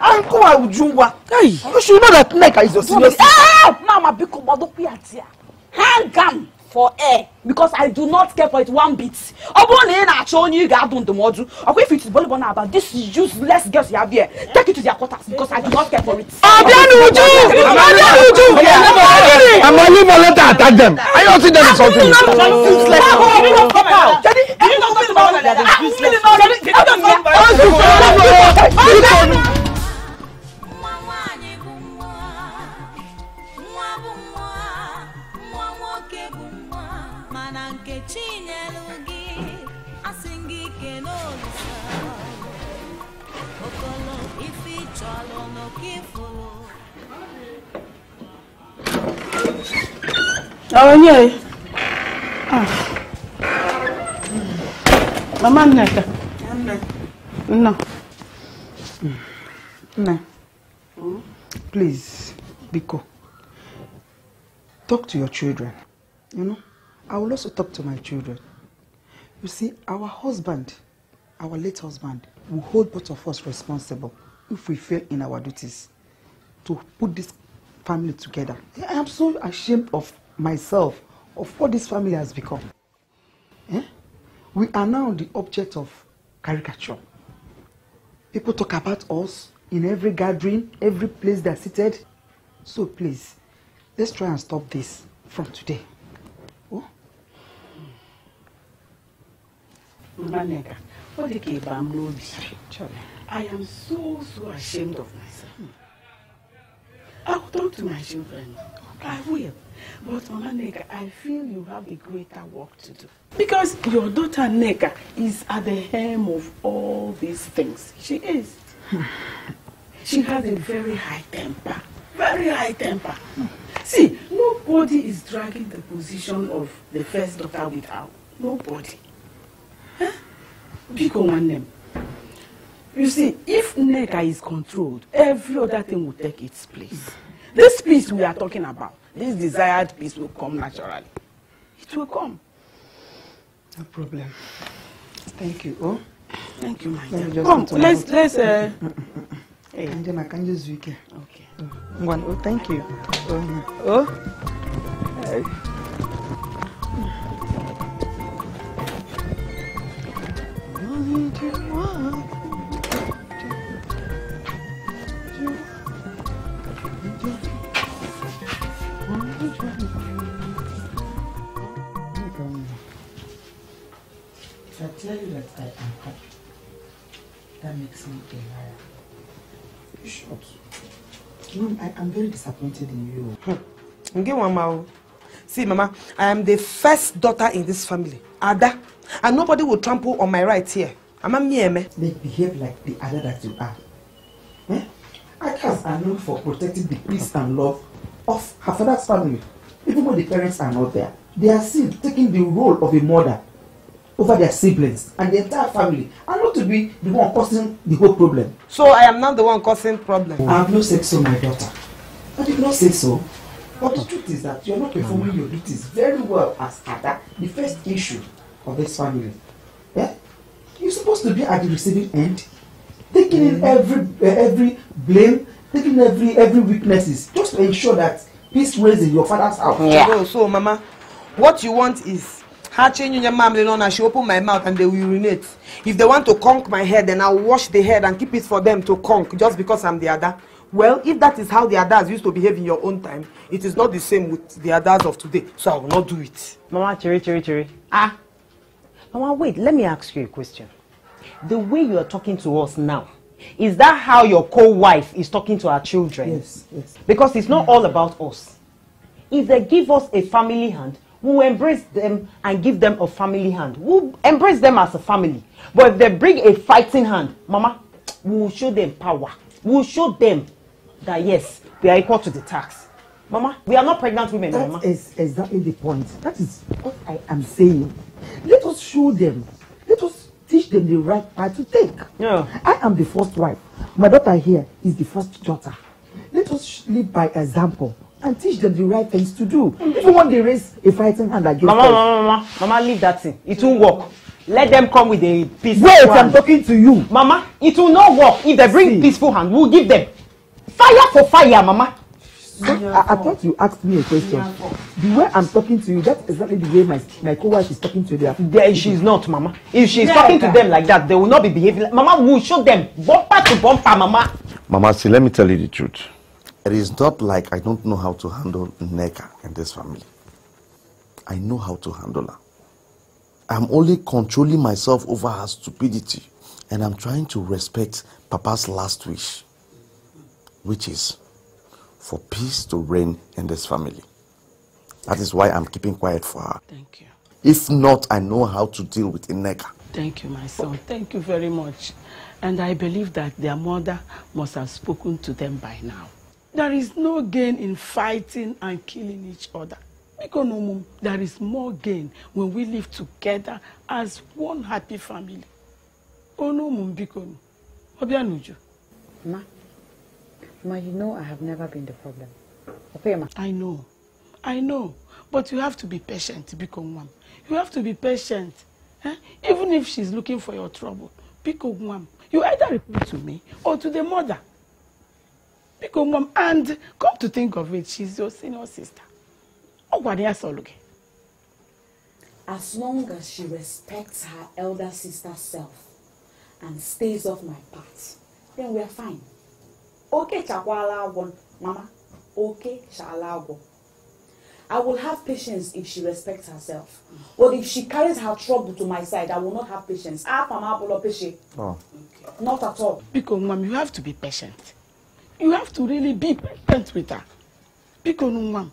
Uncle, I would do what? Hey, you should know that Nneka is your senior. Ah, Mama, because Bodopiatia, hang on for air because I do not care for it one bit. Obone na show you guys don't the module. Okay, if it is Bolibona about this useless girls you have here, take it to their quarters because I do not care for it. Obianuju, Obianuju, I'm only going to attack them. I don't see them as something. Useless. Oh yeah. Mama Nneka. No. No. Please, Biko. Talk to your children. You know, I will also talk to my children. You see, our husband, our late husband, will hold both of us responsible if we fail in our duties to put this family together. I am so ashamed of myself, of what this family has become. Eh? We are now the object of caricature. People talk about us in every gathering, every place they are seated. So please, let's try and stop this from today. Oh? Nneka, what the cave I'm loading. I am so ashamed of myself. I will talk to my children. I will. But Mama Nneka, I feel you have a greater work to do. Because your daughter Nneka is at the helm of all these things. She is. She has a very high temper. Very high temper. See, nobody is dragging the position of the first daughter with her. Nobody. Huh? Pick one name. You see, if Nneka is controlled, every other thing will take its place. This peace we are talking about, this desired peace will come naturally. It will come. No problem. Thank you. Oh, thank you, my dear. Come, let's. Hey, Angela, can you speak? Okay. One. Oh, thank you. Oh. Hey. If I tell you that I am happy, that makes me a liar. You should. You know, I am very disappointed in you. Okay, Mama. See, Mama, I am the first daughter in this family, Ada, and nobody will trample on my right here. I'm a Mieme. They behave like the Ada that you are. Eh? Adas are known for protecting the peace and love of her father's family, even when the parents are not there. They are still taking the role of a mother over their siblings and the entire family, and not to be the one causing the whole problem. So I am not the one causing problem. I have not said so, my daughter. I did not say so. But the truth is that you are not performing your duties very well as Ada, the first issue of this family. Yeah? You're supposed to be at the receiving end, taking in every blame, taking in every weaknesses, just to ensure that peace reigns in your father's house. Yeah. So, Mama, what you want is her changing your mom, and she open my mouth and they will urinate. If they want to conk my head, then I'll wash the head and keep it for them to conk just because I'm the other. Well, if that is how the others used to behave in your own time, it is not the same with the others of today, so I will not do it. Mama, Chiri. Ah? Mama, wait, let me ask you a question. The way you are talking to us now, is that how your co-wife is talking to our children? Yes. Because it's not all about us. If they give us a family hand, we'll embrace them and give them a family hand. We'll embrace them as a family. But if they bring a fighting hand, Mama, we'll show them power. We'll show them that, yes, we are equal to the tax. Mama, we are not pregnant women, that Mama. That is exactly the point. That is what I am saying. Let us show them. Let us teach which they the right part to take. Yeah. I am the first wife. My daughter here is the first daughter. Let us live by example and teach them the right things to do. Even when they raise a fighting hand against Mama, leave that thing. It won't work. Let them come with a peaceful hand. Wait, I'm talking to you. Mama, it will not work. If they bring peaceful hand, we'll give them. Fire for fire, Mama. I thought you asked me a question. The way I'm talking to you, that's exactly the way my co-wife is talking to them. She's not, Mama. If she's talking to them like that, they will not be behaving like... Mama, we'll show them. Bumper to bumper, Mama. Mama, see, let me tell you the truth. It is not like I don't know how to handle Nneka and this family. I know how to handle her. I'm only controlling myself over her stupidity. And I'm trying to respect Papa's last wish, which is for peace to reign in this family. That is why I'm keeping quiet for her. Thank you. If not, I know how to deal with Nneka. Thank you, my son. Thank you very much. And I believe that their mother must have spoken to them by now. There is no gain in fighting and killing each other. There is more gain when we live together as one happy family. Obianuju. Ma, you know I have never been the problem. Okay, Ma? I know. But you have to be patient, Biko. You have to be patient. Eh? Even if she's looking for your trouble, Biko, you either report to me or to the mother. Biko, Mom, and come to think of it, she's your senior sister. As long as she respects her elder sister's self and stays off my path, then we're fine. Okay, Chakwala, Mama. Okay, Chakwala. I will have patience if she respects herself. But if she carries her trouble to my side, I will not have patience. Oh. Okay. Not at all. Because, Mom, you have to be patient. You have to really be patient with her. Because, Mom,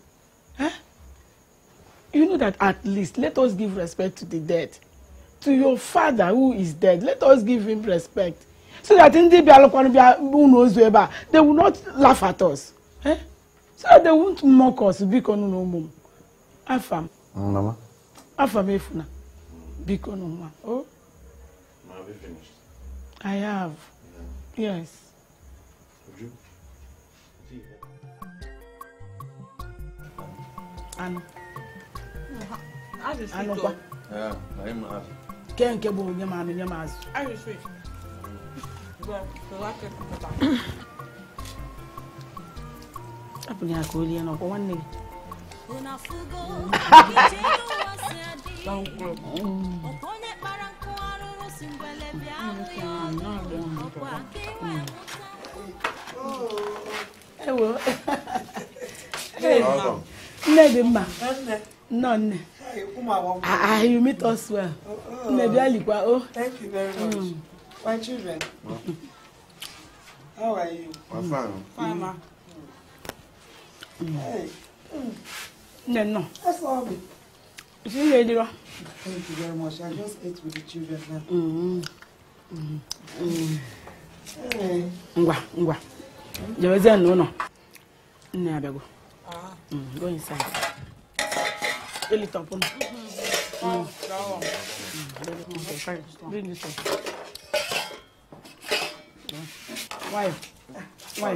you know that at least let us give respect to the dead. To your father who is dead, let us give him respect. So that in the who knows whoever, they will not laugh at us. Eh? So that they won't mock us. Biko Afam. Mama. Afam Efuna. Biko Mama. Oh? Have you finished? I have. Yeah. Yes. Would you? And I just wait. Yeah, I'm not. Can't get bored. I just wait. You meet us well. Thank you very much. My children, how are you? I'm fine. Fine, Ma. Hey. No. That's all me. Thank you very much. I just ate with the children now. Hey. Go inside. A little bit. Bring this up. Why? No.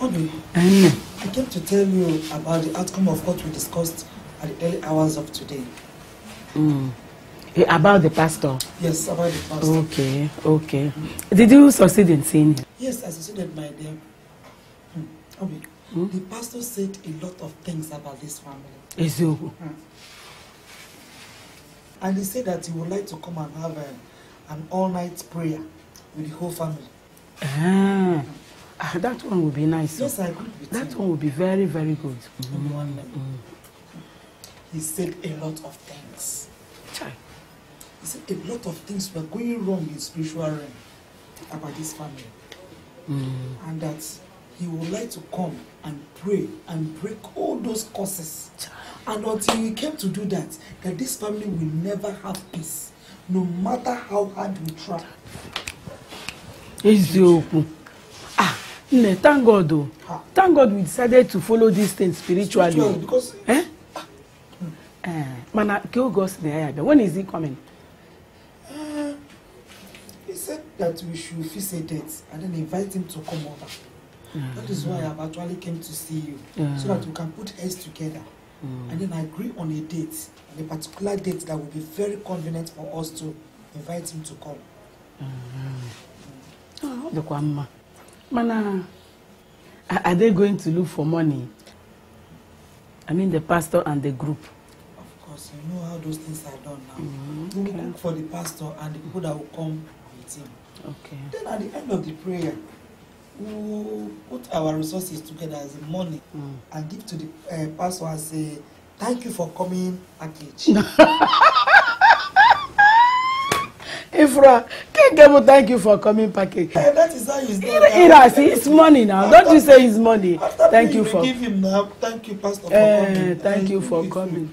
Obi, I came to tell you about the outcome of what we discussed at the early hours of today. About the pastor? Yes, about the pastor. Okay. Did you succeed in seeing him? Yes, I succeeded, my dear. Obi, the pastor said a lot of things about this family. And he said that he would like to come and have an all-night prayer with the whole family. That one would be nice. Yes, I agree with that. That one would be very, very good. He said a lot of things. He said a lot of things were going wrong in spiritual realm about this family. And that he would like to come and pray and break all those curses. And until he came to do that, this family will never have peace, no matter how hard we try. Thank God, we decided to follow this thing spiritually. Because When is he coming? He said that we should fix a date and then invite him to come over. That is why I've actually came to see you, so that we can put heads together and then agree on a date, and a particular date that will be very convenient for us to invite him to come. Look, Mana, are they going to look for money? I mean, the pastor and the group. Of course, you know how those things are done now. We look for the pastor and the people that will come with him. Okay. Then at the end of the prayer, we put our resources together as money and give to the pastor and say, "Thank you for coming, package." Ifra, thank you for coming, package. Yeah, that is how he's doing. It's money now. Don't you say it's money? Thank you for. Give him now. Thank you, pastor, for coming. Thank you for coming.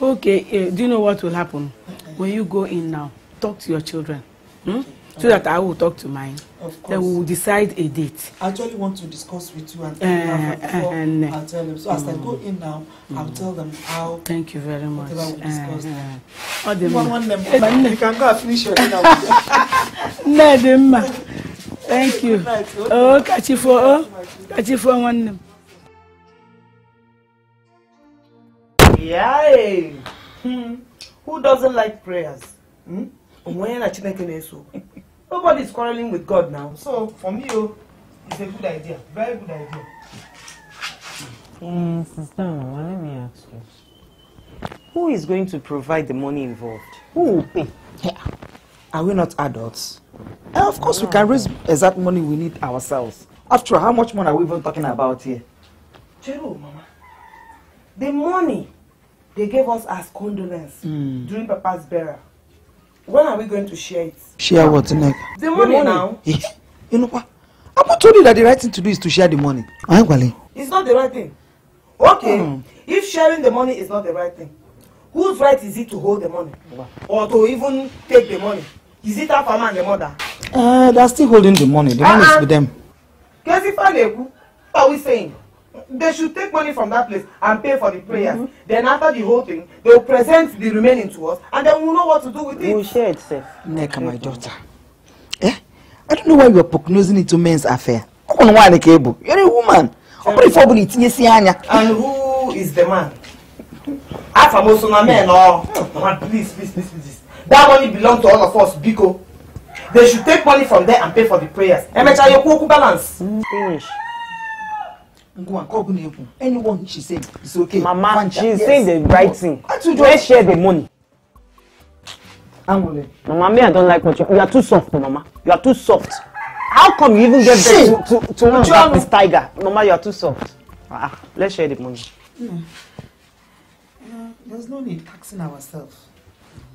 Okay. Do you know what will happen when you go in now? Talk to your children. So that I will talk to mine. Of course. Then we will decide a date. I actually want to discuss with you and I'll tell them. So as I go in now, I'll tell them how. Thank you very much. Whatever we discussed. You can go and finish your dinner with them. Thank you. Oh, catch you for one name. Yay! Who doesn't like prayers? Nobody is quarreling with God now. So, for me, it's a good idea. Very good idea. Sister, let me ask you. Who is going to provide the money involved? Who will pay? Yeah. Are we not adults? And of course, we can raise exact money we need ourselves. After all, how much money are we even talking about here? Chero, Mama. The money they gave us as condolence during Papa's burial. When are we going to share it? Share what, Nneka? The money now. Yeah. You know what? I told you that the right thing to do is to share the money. It's not the right thing. Okay. If sharing the money is not the right thing, whose right is it to hold the money? Or to even take the money? Is it our family and the mother? They're still holding the money. The money is with them. What are we saying? They should take money from that place and pay for the prayers. Then after the whole thing, they will present the remaining to us, and then we'll know what to do with it. We'll share it, sir. Nneka, my daughter. I don't know why you're prognosing into men's affair. You're a woman. And who is the man? Afam also na men or please. That money belongs to all of us, Biko. They should take money from there and pay for the prayers. Balance. Finish. Anyone, she said, it's okay. Mama, she's saying the right thing. Let's share the money. Mama, I don't like what you are too soft, Mama. You are too soft. How come you even get back to one of this tiger? Mama, you are too soft. Let's share the money. There's no need asking ourselves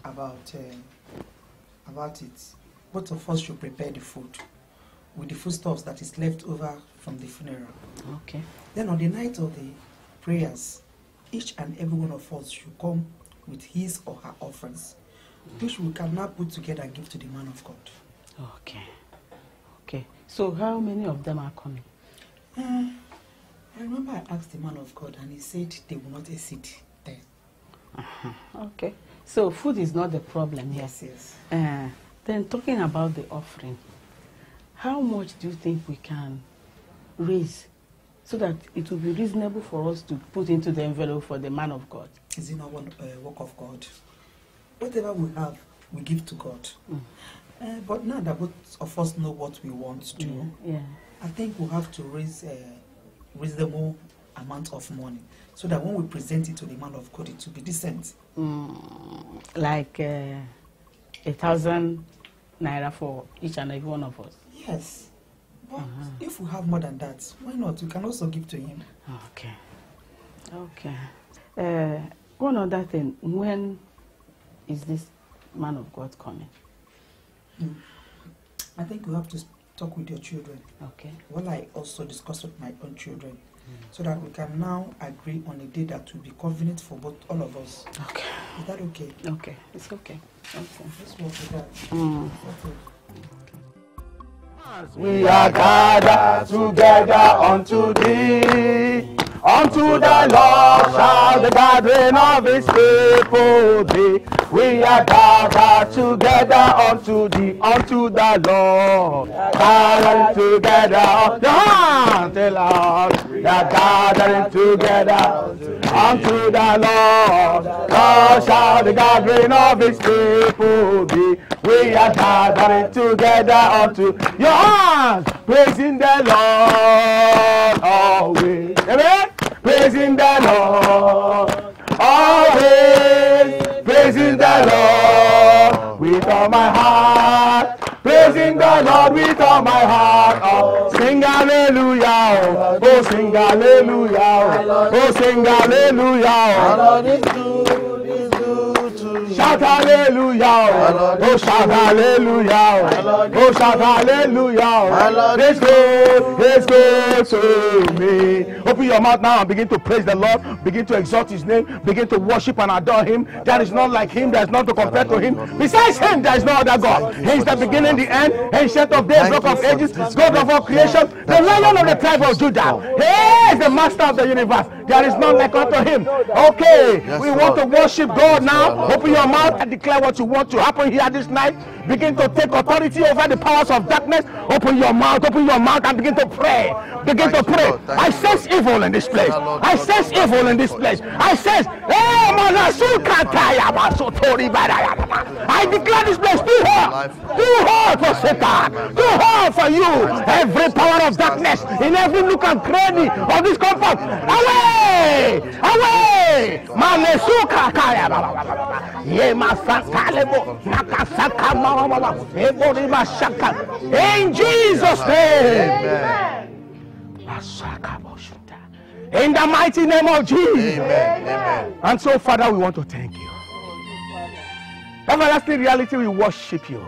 about it. Both of us should prepare the food with the foodstuffs that is left over from the funeral. Okay. Then on the night of the prayers, each and every one of us should come with his or her offerings, which we can now put together and give to the man of God. Okay. So how many of them are coming? I remember I asked the man of God and he said they will not exceed 10. Okay. So food is not the problem. Yes. Then talking about the offering, how much do you think we can raise so that it will be reasonable for us to put into the envelope for the man of God? Is it not one work of God? Whatever we have, we give to God. But now that both of us know what we want to do, I think we'll have to raise a reasonable amount of money so that when we present it to the man of God, it will be decent. Like 1,000 naira for each and every one of us. Yes, but if we have more than that, why not? We can also give to him. Okay. One other thing, when is this man of God coming? I think we have to talk with your children. Okay. Well, I also discussed with my own children so that we can now agree on a day that will be convenient for all of us. Okay. Is that okay? Okay, it's okay. Let's work with that. Okay. We are gathered together unto thee, Unto the Lord shall the gathering of his people be. We are gathered together unto the Lord. Gathering together, the hand, the Lord. We are gathering together unto the Lord. Lord shall the gathering of his people be. We are gathering together unto your hands, praising the Lord always. Amen. Praising the Lord always. Praising the Lord with all my heart. Praising the Lord with all my heart. Oh, sing hallelujah. Oh, sing hallelujah. Oh, sing hallelujah. Shout hallelujah. Oh, shout hallelujah. Oh, shout hallelujah. Let's go to me. Open your mouth now and begin to praise the Lord. Begin to exalt his name. Begin to worship and adore him. There is none like him. There is none to compare to him. Besides him, there is no other God. He is the beginning, the end, ancient of days, rock of ages, God of all creation, the lion of the tribe of Judah. He is the master of the universe. There is none like unto him. Okay, we want to worship God now. Open your mouth and declare what you want to happen here this night. Begin to take authority over the powers of darkness. Open your mouth and begin to pray. Begin to pray. I sense evil in this place. I sense evil in this place. I sense, I declare this place too hot. Too hot for Satan. Too hot for you. Every power of darkness in every nook and cranny of this compound. Away! Away! In Jesus' name. In the mighty name of Jesus. Amen. And so, Father, we want to thank you. Everlasting reality, we worship you.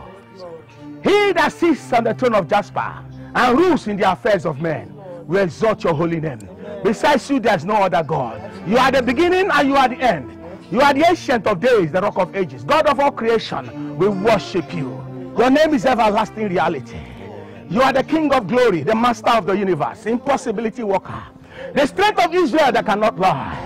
He that sits on the throne of Jasper and rules in the affairs of men, we exalt your holy name. Besides you, there is no other God. You are the beginning and you are the end. You are the ancient of days, the rock of ages, God of all creation. We worship you. Your name is everlasting reality. You are the King of glory, the master of the universe, impossibility worker, the strength of Israel that cannot lie,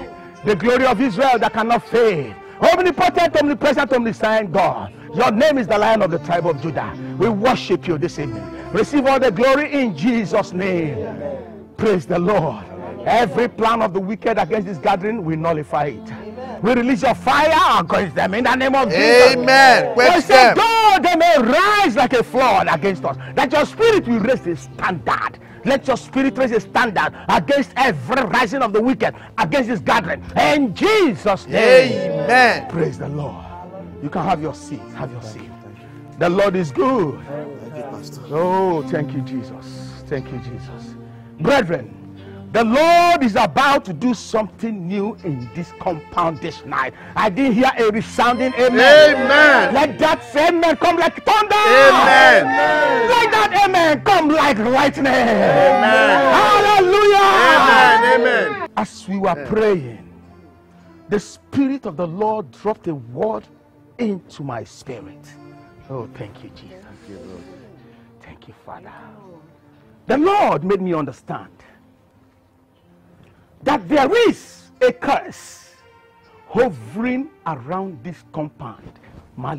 the glory of Israel that cannot fail, omnipotent, omnipresent, omniscient God. Your name is the Lion of the tribe of Judah. We worship you this evening. Receive all the glory in Jesus' name. Amen. Praise the Lord. Amen. Every plan of the wicked against this gathering, we nullify it. Amen. We release your fire against them in the name of Jesus. Amen. We say, God, they may rise like a flood against us. That your spirit will raise the standard. Let your spirit raise a standard against every rising of the wicked, against this gathering. In Jesus' name. Amen. Praise the Lord. You can have your seat. Have your seat. The Lord is good. Thank you, Pastor. Oh, thank you, Jesus. Thank you, Jesus. Brethren, the Lord is about to do something new in this compound this night. I didn't hear a resounding amen. Amen. Let that amen come like thunder. Amen. Amen. Let that amen come like lightning. Amen. Hallelujah. Amen. Amen. As we were praying, the Spirit of the Lord dropped a word into my spirit. Oh, thank you, Jesus. Thank you, Lord. Thank you, Father. The Lord made me understand that there is a curse hovering around this compound. I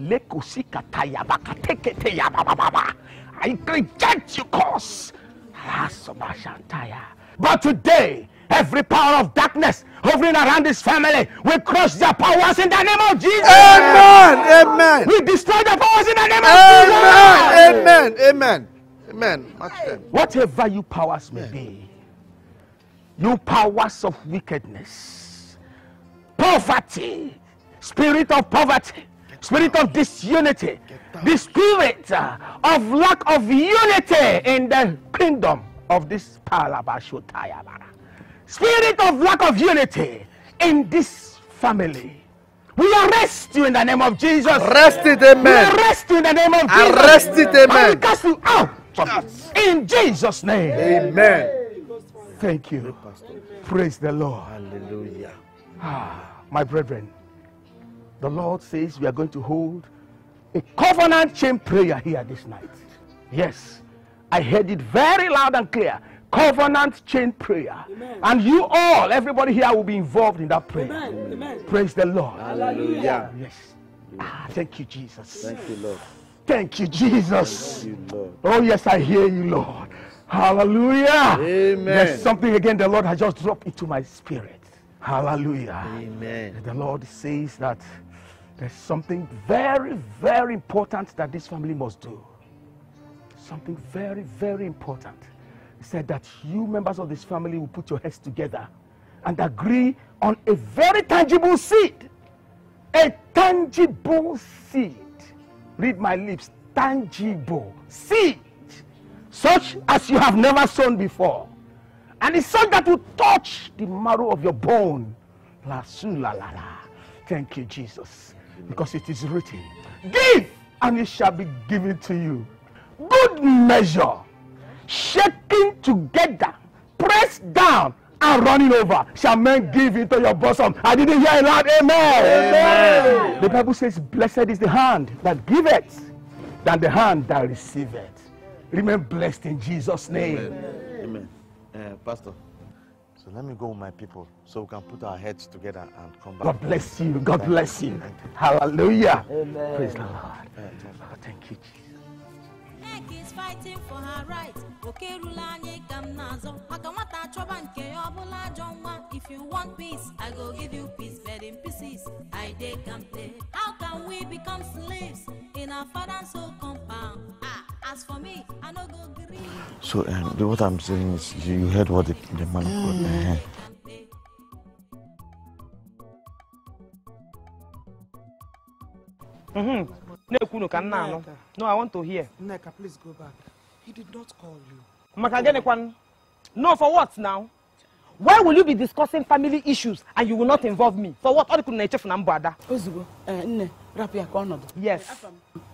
reject your curse. But today, every power of darkness hovering around this family, we crush their powers in the name of Jesus. Amen. Amen. We destroy the powers in the name of Jesus. Amen. Amen. Amen. Amen. Whatever you powers may be, you powers of wickedness, poverty, spirit of poverty, spirit of disunity, the spirit of lack of unity in the kingdom of this Palabashotayabara, spirit of lack of unity in this family. We arrest you in the name of Jesus. Arrest it, amen. We arrest you in the name of Jesus. Arrest it, amen. And we cast you out in Jesus' name. Amen. Thank you. Praise the Lord. Hallelujah. Ah, my brethren, the Lord says we are going to hold a covenant chain prayer here this night. Yes, I heard it very loud and clear. covenant chain prayer. Amen. And you all, everybody here will be involved in that prayer. Amen. Amen. Praise the Lord. Hallelujah. Yes. Ah, thank you, Jesus. Thank you, Lord. Thank you, Jesus. Thank you, Lord. Oh, yes, I hear you, Lord. Hallelujah. Amen. There's something again the Lord has just dropped into my spirit. Hallelujah. Amen. The Lord says that there's something very, very important that this family must do. Something very, very important. He said that you members of this family will put your heads together and agree on a very tangible seed. A tangible seed. Read my lips. Tangible seed. Such as you have never sown before. And it's such that will touch the marrow of your bone. La su la la la. Thank you, Jesus. Because it is written, give and it shall be given to you. Good measure, shaking together, pressed down and running over, shall men give into your bosom. I didn't hear a loud amen. Amen. The Bible says, blessed is the hand that giveth than the hand that receiveth. Remain blessed in Jesus' name. Amen. Amen. Pastor, so let me go with my people so we can put our heads together and come back. God bless you. God bless you. Hallelujah. Amen. Praise the Lord. Oh, thank you, Jesus. Nneka is fighting for her right. Okay, Rula Nneka Mnazo. Makamata Choba Nke Yobula Jonwa. If you want peace, I go give you peace, but in pieces. I dey kampe. How can we become slaves in our father's whole compound? Ah, as for me, I no go grieve. So, what I'm saying is, you heard what the man said. No, I want to hear. Nneka, please go back. He did not call you. No, for what now? Why will you be discussing family issues and you will not involve me? For what? Yes.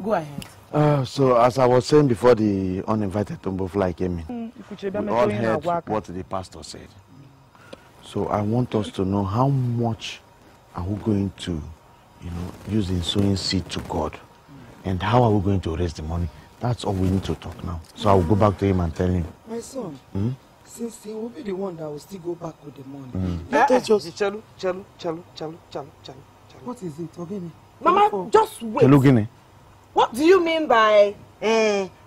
Go ahead. So, as I was saying before the uninvited Tumblefly came in, we all heard what the pastor said. So, I want us to know how much are we going to, use in sowing seed to God. And how are we going to raise the money? That's all we need to talk now. So I'll go back to him and tell him. My son, since he will be the one that will still go back with the money. Let us just... Chalu. What is it, Ogini? Mama, just wait. Chalu, what do you mean by,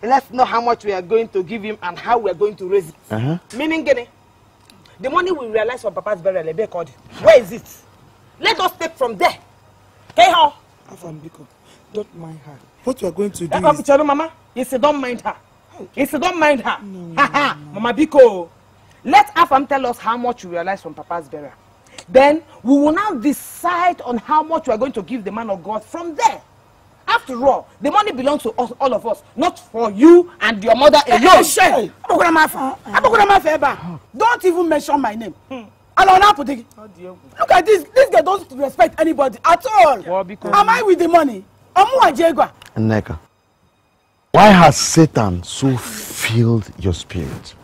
let's know how much we are going to give him and how we are going to raise it? Meaning, Gene, the money we realize for Papa's burial, where is it? Let us take from there. Okay, how? Afam, Biko. Don't mind her. What you are going to do is... Mama, you say don't mind her. You say don't mind her. No, no. Mama Biko, let Afam tell us how much you realize from Papa's burial. Then we will now decide on how much we are going to give the man of God from there. After all, the money belongs to us, all of us, not for you and your mother alone. Don't even mention my name. Look at this. This guy doesn't respect anybody at all. Am I with the money? Nneka, why has Satan so filled your spirit?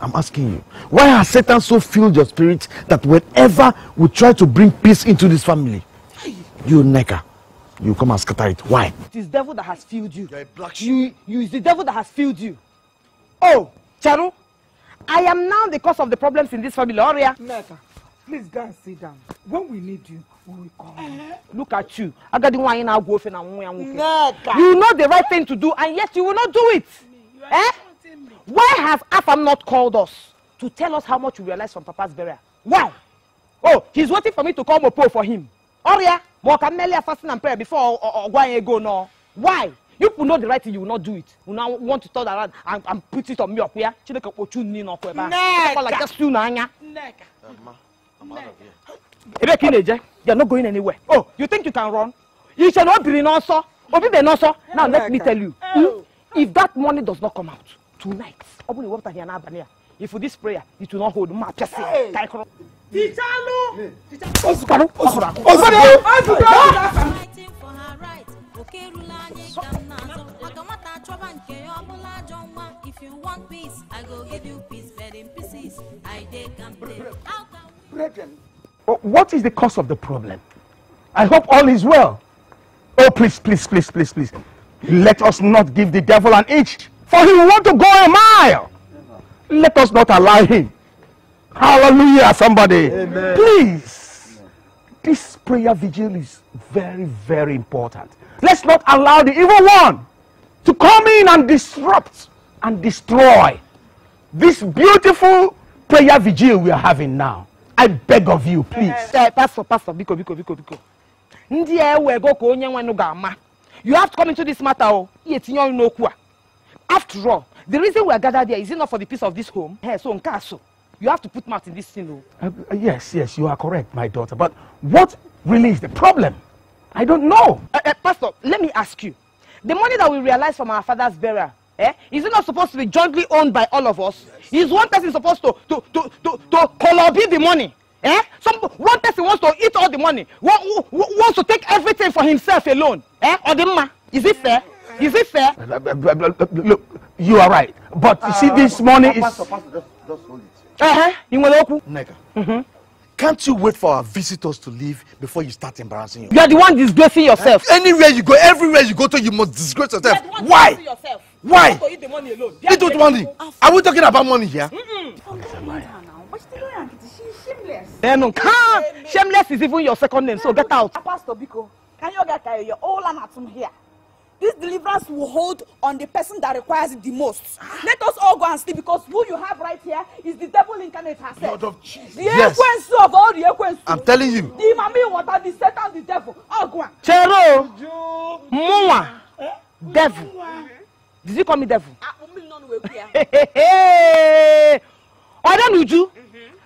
I'm asking you. Why has Satan so filled your spirit that whenever we try to bring peace into this family, you, Nneka, you come and scatter it? Why? It is the devil that has filled you. It's the devil that has filled you. Oh, Charu, I am now the cause of the problems in this family, Oria. Nneka, please go and sit down. When we need you, we will come. Look at you. I got the one in our growth and you know the right thing to do, and yet you will not do it. Why has Afam not called us to tell us how much you realize from Papa's burial? Why? Oh, he's waiting for me to call Mopo for him. Oria, walk and merely fasting and prayer before going and go now. Why? You will know the right thing, you will not do it. You now want to turn around and put it on me up here. You're not going anywhere. Oh, you think you can run? You shall not be in also. Now let me tell you. If that money does not come out tonight, if for this prayer, it will not hold. If you want peace, I go give you peace, but in pieces, I take and break. What is the cause of the problem? I hope all is well. Oh, please, please, please, please, please. Let us not give the devil an inch, for he will want to go a mile. Let us not allow him. Hallelujah, somebody. Amen. Please. This prayer vigil is very, very important. Let's not allow the evil one to come in and disrupt and destroy this beautiful prayer vigil we are having now. I beg of you, please. Pastor, biko. You have to come into this matter. After all, the reason we are gathered here is not for the peace of this home. So you have to put mouth in this thing. Yes, you are correct, my daughter. But what really is the problem? I don't know. Pastor, let me ask you. The money that we realize from our father's burial, is it not supposed to be jointly owned by all of us? Yes. Is one person supposed to collobate the money? One person wants to eat all the money. One wants to take everything for himself alone. Is it fair? Is it fair? Look, you are right. But you see, this money is... Pastor, just hold it. Nneka. Can't you wait for our visitors to leave before you start embarrassing yourself? You are the one disgracing yourself. Anywhere you go, everywhere you go to, you must disgrace yourself. Why? Why? You want to eat the money alone. Eat the money. Are we talking about money here? She's shameless. Shameless is even your second name, so get out. Pastor Biko, can you get your old anatom here? This deliverance will hold on the person that requires it the most. Let us all go and sleep, because who you have right here is the devil incarnate herself. Lord of Jesus. The equensu of all the equensu. I'm telling you. The mami water, the Satan, the devil. All go on. Chero. Mua. Devil. Did you call me devil? Obianuju.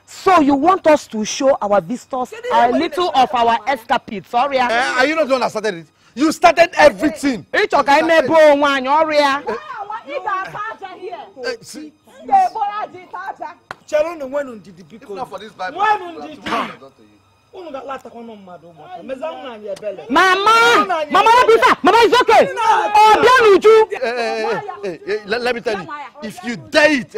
So you want us to show our visitors a little of our escapade. Sorry. Are you not the one that started it? You started everything. It's okay, me bro, one area. Not for this Bible. Mama, it's okay. Let me tell you, if you dare it,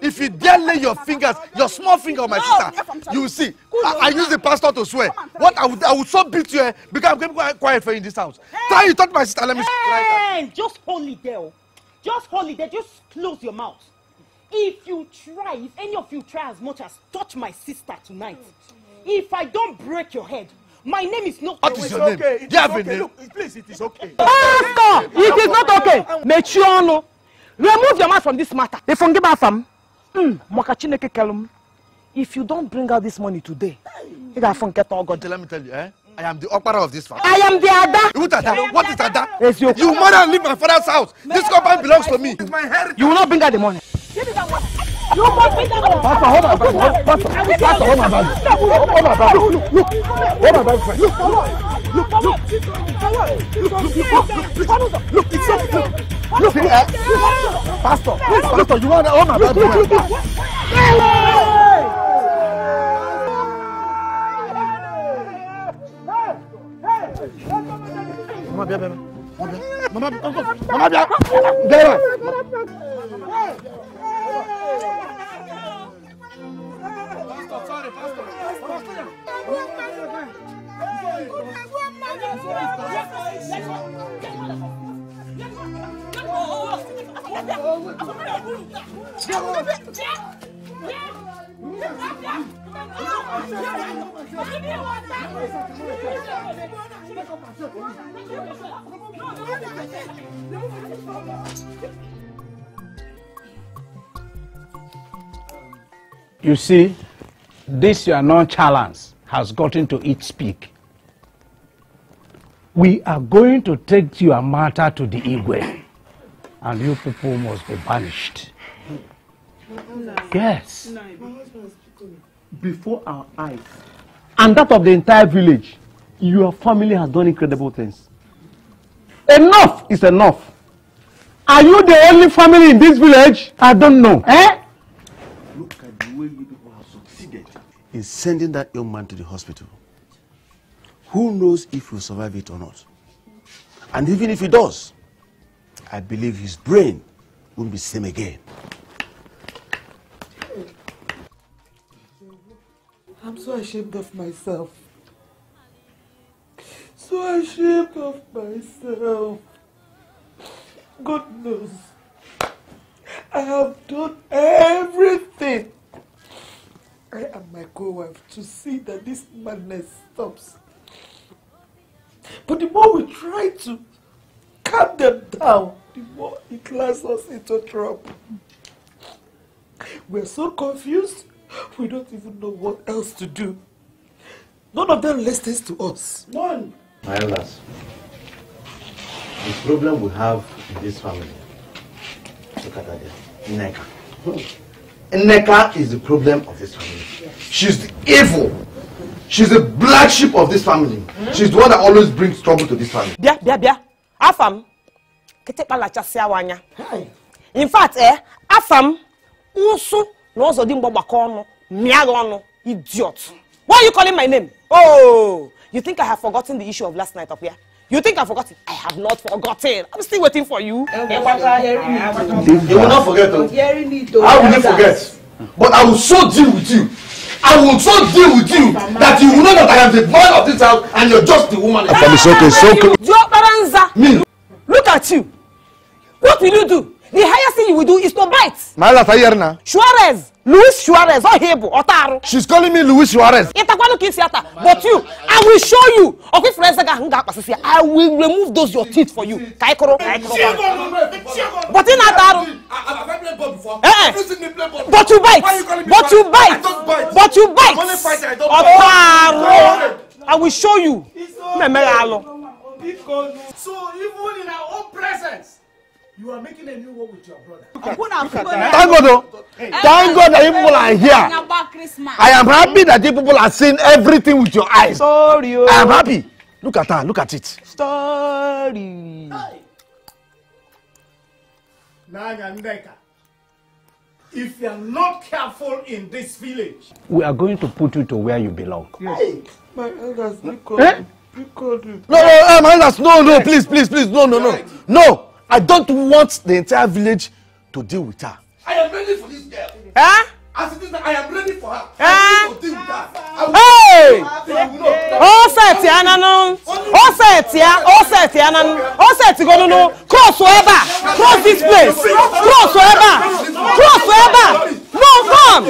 if you dare lay your fingers, your small finger on my sister, you will see. I use the pastor to swear. What I would so beat you, because I'm going to be quiet for you in this house. Try you touch my sister, let me cry. Just hold it there. Just hold it there. Just close your mouth. If you try, if any of you try as much as touch my sister tonight, if I don't break your head, my name is not... What is your name? Okay. Do you have a name? Look, please, it is okay. Pastor, it is not okay. Mechiano, remove your mouth from this matter. If you don't bring out this money today, let me tell you, I am the opera of this family. I am the Ada. What is Ada? You mother and leave my father's house. This compound belongs to me. It's my heritage. You will not bring out the money. You must be that. Pastor, hold my bag. Pastor, hold my bag. Hold my bag. Look. Hold my bag. Look. Look. Pastor, you want to hold my bag? Mama, You see, this your nonchalance has gotten to its peak. We are going to take your matter to the Igwe, and you people must be banished. No. Yes. No. Before our eyes, and that of the entire village, your family has done incredible things. Enough is enough. Are you the only family in this village? I don't know. Look at the way you people have succeeded in sending that young man to the hospital. Who knows if he'll survive it or not? And even if he does, I believe his brain won't be the same again. I'm so ashamed of myself. So ashamed of myself. God knows I have done everything wife to see that this madness stops. But the more we try to calm them down, the more it lands us into trouble. We're so confused, we don't even know what else to do. None of them listens to us. None. My elders, the problem we have in this family, look at that there, Nneka. Nneka is the problem of this family. Yes. She's the evil. She's the black sheep of this family. Mm-hmm. She's the one that always brings trouble to this family. Bia. Afam. In fact, Afam. Also, no so dimbo bakono, miagono, idiot. Why are you calling my name? Oh, you think I have forgotten the issue of last night up here? You think I've forgotten? I have not forgotten. I'm still waiting for you. You will not forget. I will not forget. But I will so deal with you. I will so deal with you that you will know that I am the man of this house and you're just the woman. Me. Look at you. What will you do? The highest thing you will do is to bite. My love, I hear now. Suarez, Luis Suarez, or Hebo, or Taro. She's calling me Luis Suarez. But you, I will show you. I will remove those your teeth for you. But in Ataro, but you bite. Otaro, I will show you. So even in our own presence. You are making a new war with your brother. Thank God that people are here. I am happy that you people are seeing everything with your eyes. Sorry. I am happy. Look at her. Look at it. Story. If you are not careful in this village, we are going to put you to where you belong. Yes. My elders, no, please, no. I don't want the entire village to deal with her. I am ready for this girl. Huh? As it is, I am ready for her. Huh? Hey! Oh, set ya, no. Cross this place. Cross over. No, come!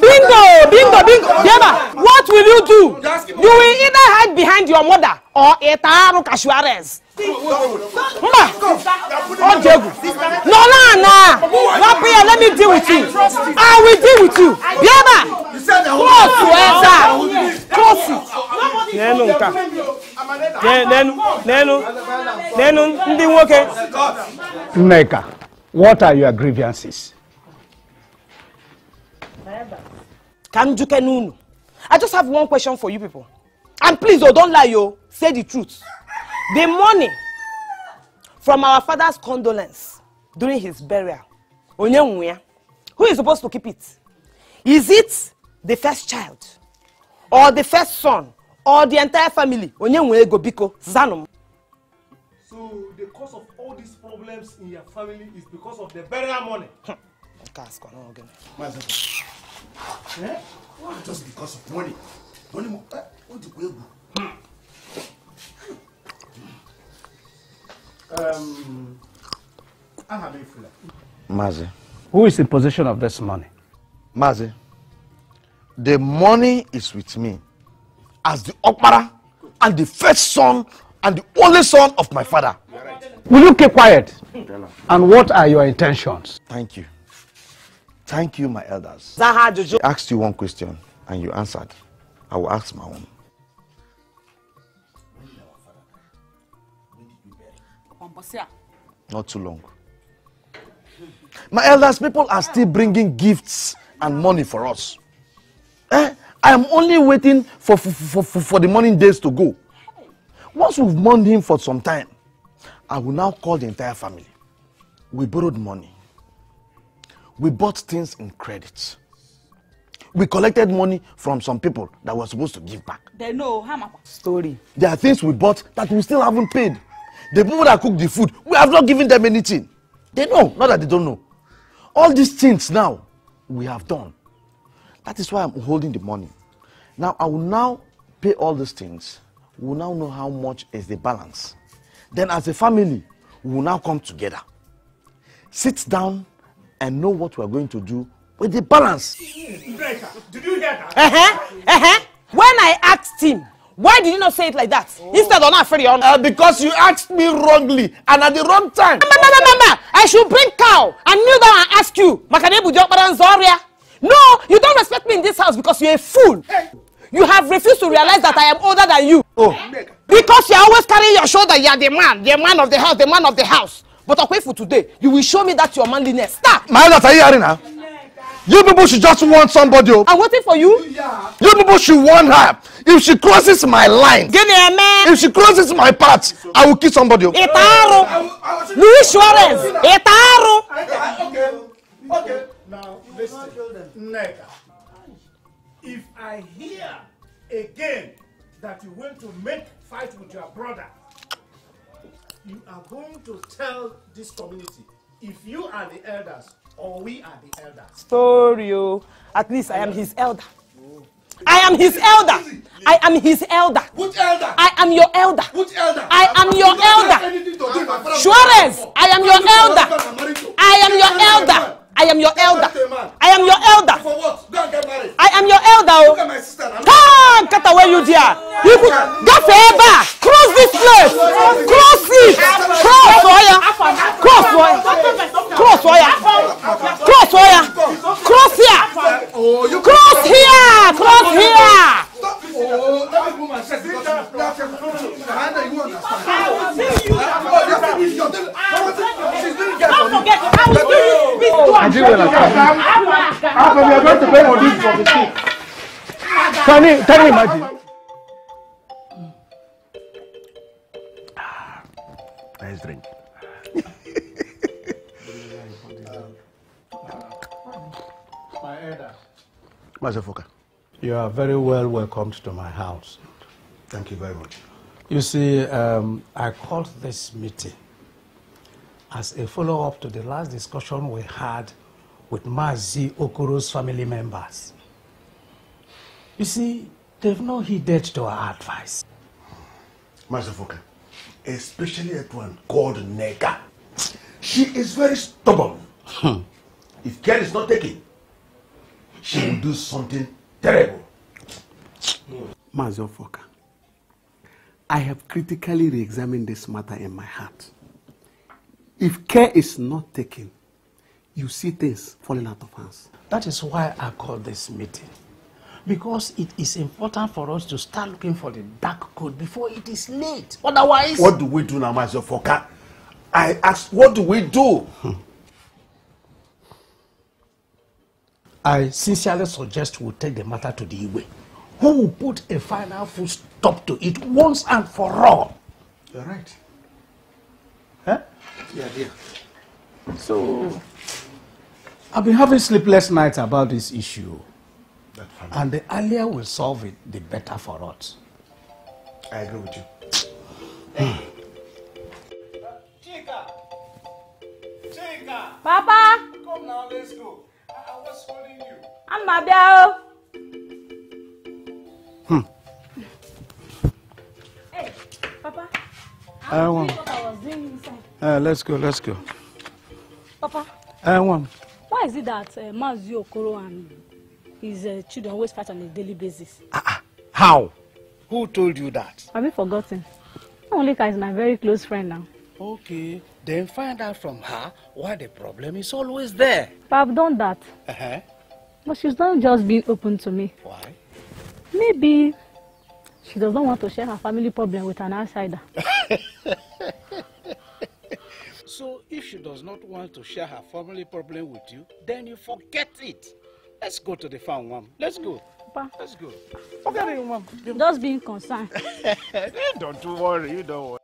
Bingo! Yeba, what will you do? You will either hide behind your mother or Etaru Kashuarez. No, let me deal with you. I will deal with you. Yeba! Nneka, what are your grievances? I just have one question for you people. And please, oh, don't lie, yo. Say the truth. The money from our father's condolence during his burial, who is supposed to keep it? Is it the first child? Or the first son? Or the entire family? So the cause of all these problems in your family is because of the burial money? Just because of money. I have a filler. Mazi. Who is in possession of this money? Mazi. The money is with me as the opera and the first son and the only son of my father. Right. Will you keep quiet? And what are your intentions? Thank you. Thank you, my elders. I asked you one question and you answered. I will ask my own. Not too long. My elders, people are still bringing gifts and money for us. I am only waiting for the morning days to go. Once we've mourned him for some time, I will now call the entire family. We borrowed money. We bought things in credit. We collected money from some people that were supposed to give back. They know how much story. There are things we bought that we still haven't paid. The people that cook the food, we have not given them anything. They know, not that they don't know. All these things now, we have done. That is why I'm holding the money. Now, I will now pay all these things. We will now know how much is the balance. Then as a family, we will now come together. Sit down and know what we are going to do with the balance. Did you hear that? When I asked him, why did you not say it like that? Oh. Instead of not afraid of because you asked me wrongly and at the wrong time. Mama, I should bring cow and kneel down and ask you. No, you don't respect me in this house because you're a fool. Hey. You have refused to realize that I am older than you. Oh. Because you are always carrying your shoulder, you are the man of the house, the man of the house. But okay, for today, you will show me that your manliness. Stop! My lord, are you hearing her? You people should just warn somebody. I'm waiting for you. Yeah. You people should warn her. If she crosses my line, give me a man. If she crosses my path, I will kill somebody. Etaro. Luis Suarez. Etaro. Okay. Now, listen. Nneka, if I hear again that you want to make fight with your brother, you are going to tell this community if you are the elders or we are the elders. Storio, at least I am his elder. I am his elder. I am his elder. Which elder? I am your elder. Which elder? I am your elder. Suarez, I am your elder. I am your elder. I am your elder. I am your elder. For what? Go and get married. I am your elder. Look at my sister. Come, cut away, you dear. You could go forever. Cross this place. Cross it. Cross wire. Cross wire. Cross wire. Cross wire. Cross here. Cross here. Cross here. Oh, let me move my chest. I will going to pay for this for the stick. Can you imagine? Nice drink. My elder. Mazefoka. You are very well welcomed to my house. Thank you very much. You see, I called this meeting as a follow-up to the last discussion we had with Mazi Okoro's family members. You see, they've not heeded to our advice. Master Foka, especially that one called Nneka. She is very stubborn. If care is not taken, she will do something terrible. Master Foka, I have critically re-examined this matter in my heart. If care is not taken, you see things falling out of hands. That is why I call this meeting. Because it is important for us to start looking for the dark code before it is late. Otherwise... What do we do now, Mazi Okoro? I asked, what do we do? I sincerely suggest we take the matter to the Igwe, who will put a final full stop to it once and for all. You're right. Huh? Yeah, dear. So... I've been having sleepless nights about this issue, and the earlier we solve it, the better for us. I agree with you. Chika! Chika! Papa! Come now, let's go. I was holding you. I'm Mabel. Hey, Papa. I want. What I was doing inside. Let's go, let's go. Papa. I want. Why is it that Mazi Okoro and his children always fight on a daily basis? How? Who told you that? Have you forgotten? Nneka is my very close friend now. Okay, then find out from her why the problem is always there. But I've done that. But she's not just being open to me. Why? Maybe she doesn't want to share her family problem with an outsider. So, if she does not want to share her family problem with you, then you forget it. Let's go to the farm, Mom. Let's go. Papa. Let's go. Okay, Mom. Just being concerned. Don't worry, you don't worry.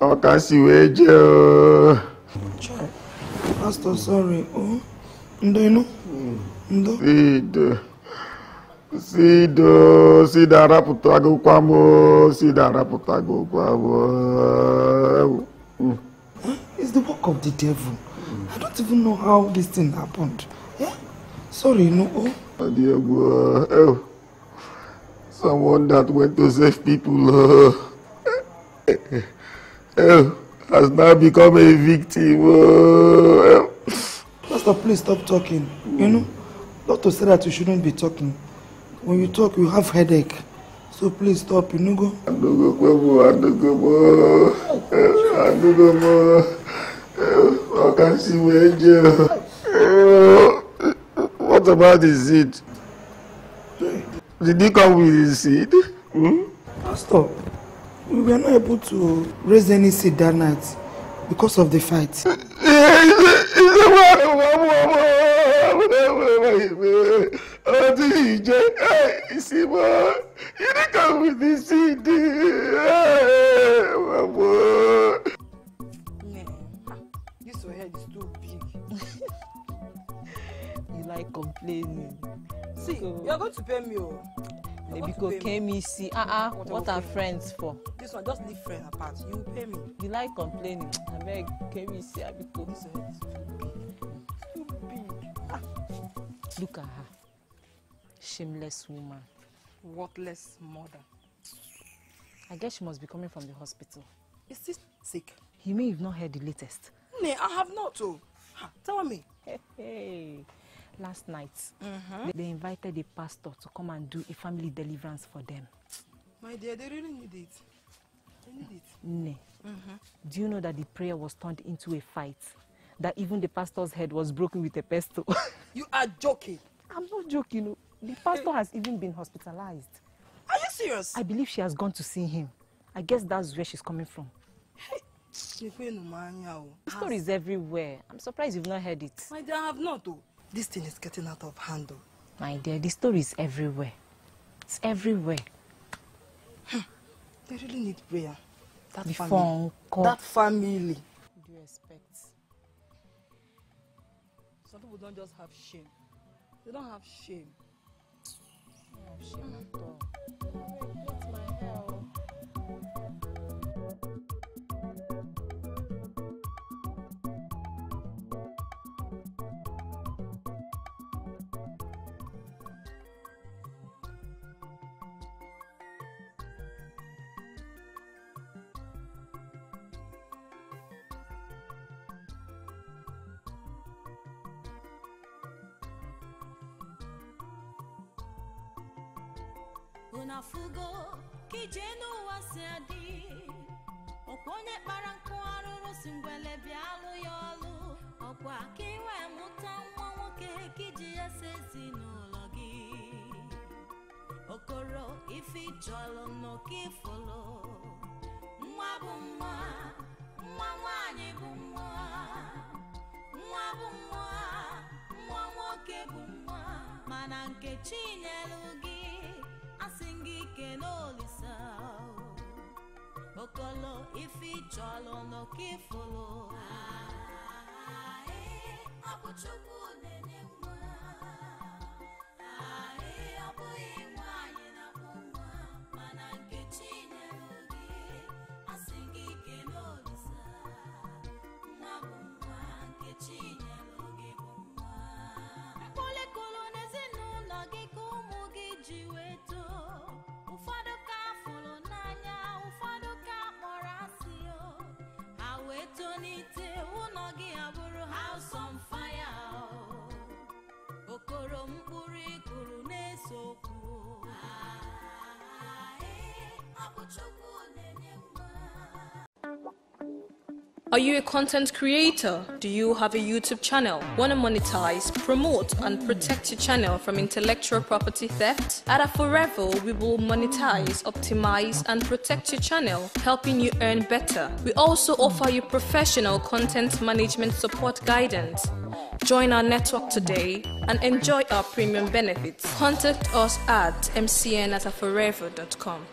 I can't see where you are. Pastor, sorry. Oh, Ndoino? Ndo? See the raputago kwamo. See the raputago kwamo. It's the work of the devil. I don't even know how this thing happened. Yeah? Sorry, no. Oh. Someone that went to save people has now become a victim. Pastor, please stop talking. You know, doctor said that you shouldn't be talking. When you talk, you have headache. So please stop, you know, go. I can't see where angel. What about the seed? Did he come with the seed? Pastor, we were not able to raise any seed that night because of the fight. You didn't come with the seed. This head is too big. You like complaining. See, so, you are going to pay me. Because Kemi see, what are friends for? This one, just leave friends apart. You will pay me. You like complaining. I beg Kemi see, because this head is too big. Look at her. Shameless woman. Worthless mother. I guess she must be coming from the hospital. Is this sick? You may have not heard the latest. No, I have not. Tell me. Hey. Last night, they invited a pastor to come and do a family deliverance for them. My dear, they really need it. They need it. No. Do you know that the prayer was turned into a fight? That even the pastor's head was broken with a pestle. You are joking. I'm not joking. The pastor has even been hospitalized. Are you serious? I believe she has gone to see him. I guess that's where she's coming from. The story is everywhere. I'm surprised you've not heard it. My dear, I have not. This thing is getting out of hand. My dear, the story is everywhere. It's everywhere. They really need prayer. That family. What do you expect? Some people don't just have shame. They don't have shame. Unafugo kijenu wasiadi Okwonye baranku aruru singwele bialu yolu Okwa kiwe mutamwa muke kiji ya sezi nulogi Okoro ifi jolo no kifolo Mwabumwa, mwanyi bumwa Mwabumwa, mwamoke bumwa Mananke chinyelugi Okolo ifi jolo no kifolo Are you a content creator? Do you have a YouTube channel? Want to monetize, promote, and protect your channel from intellectual property theft? At Aforevo, we will monetize, optimize, and protect your channel, helping you earn better. We also offer you professional content management support guidance. Join our network today and enjoy our premium benefits. Contact us at mcn@aforevo.com.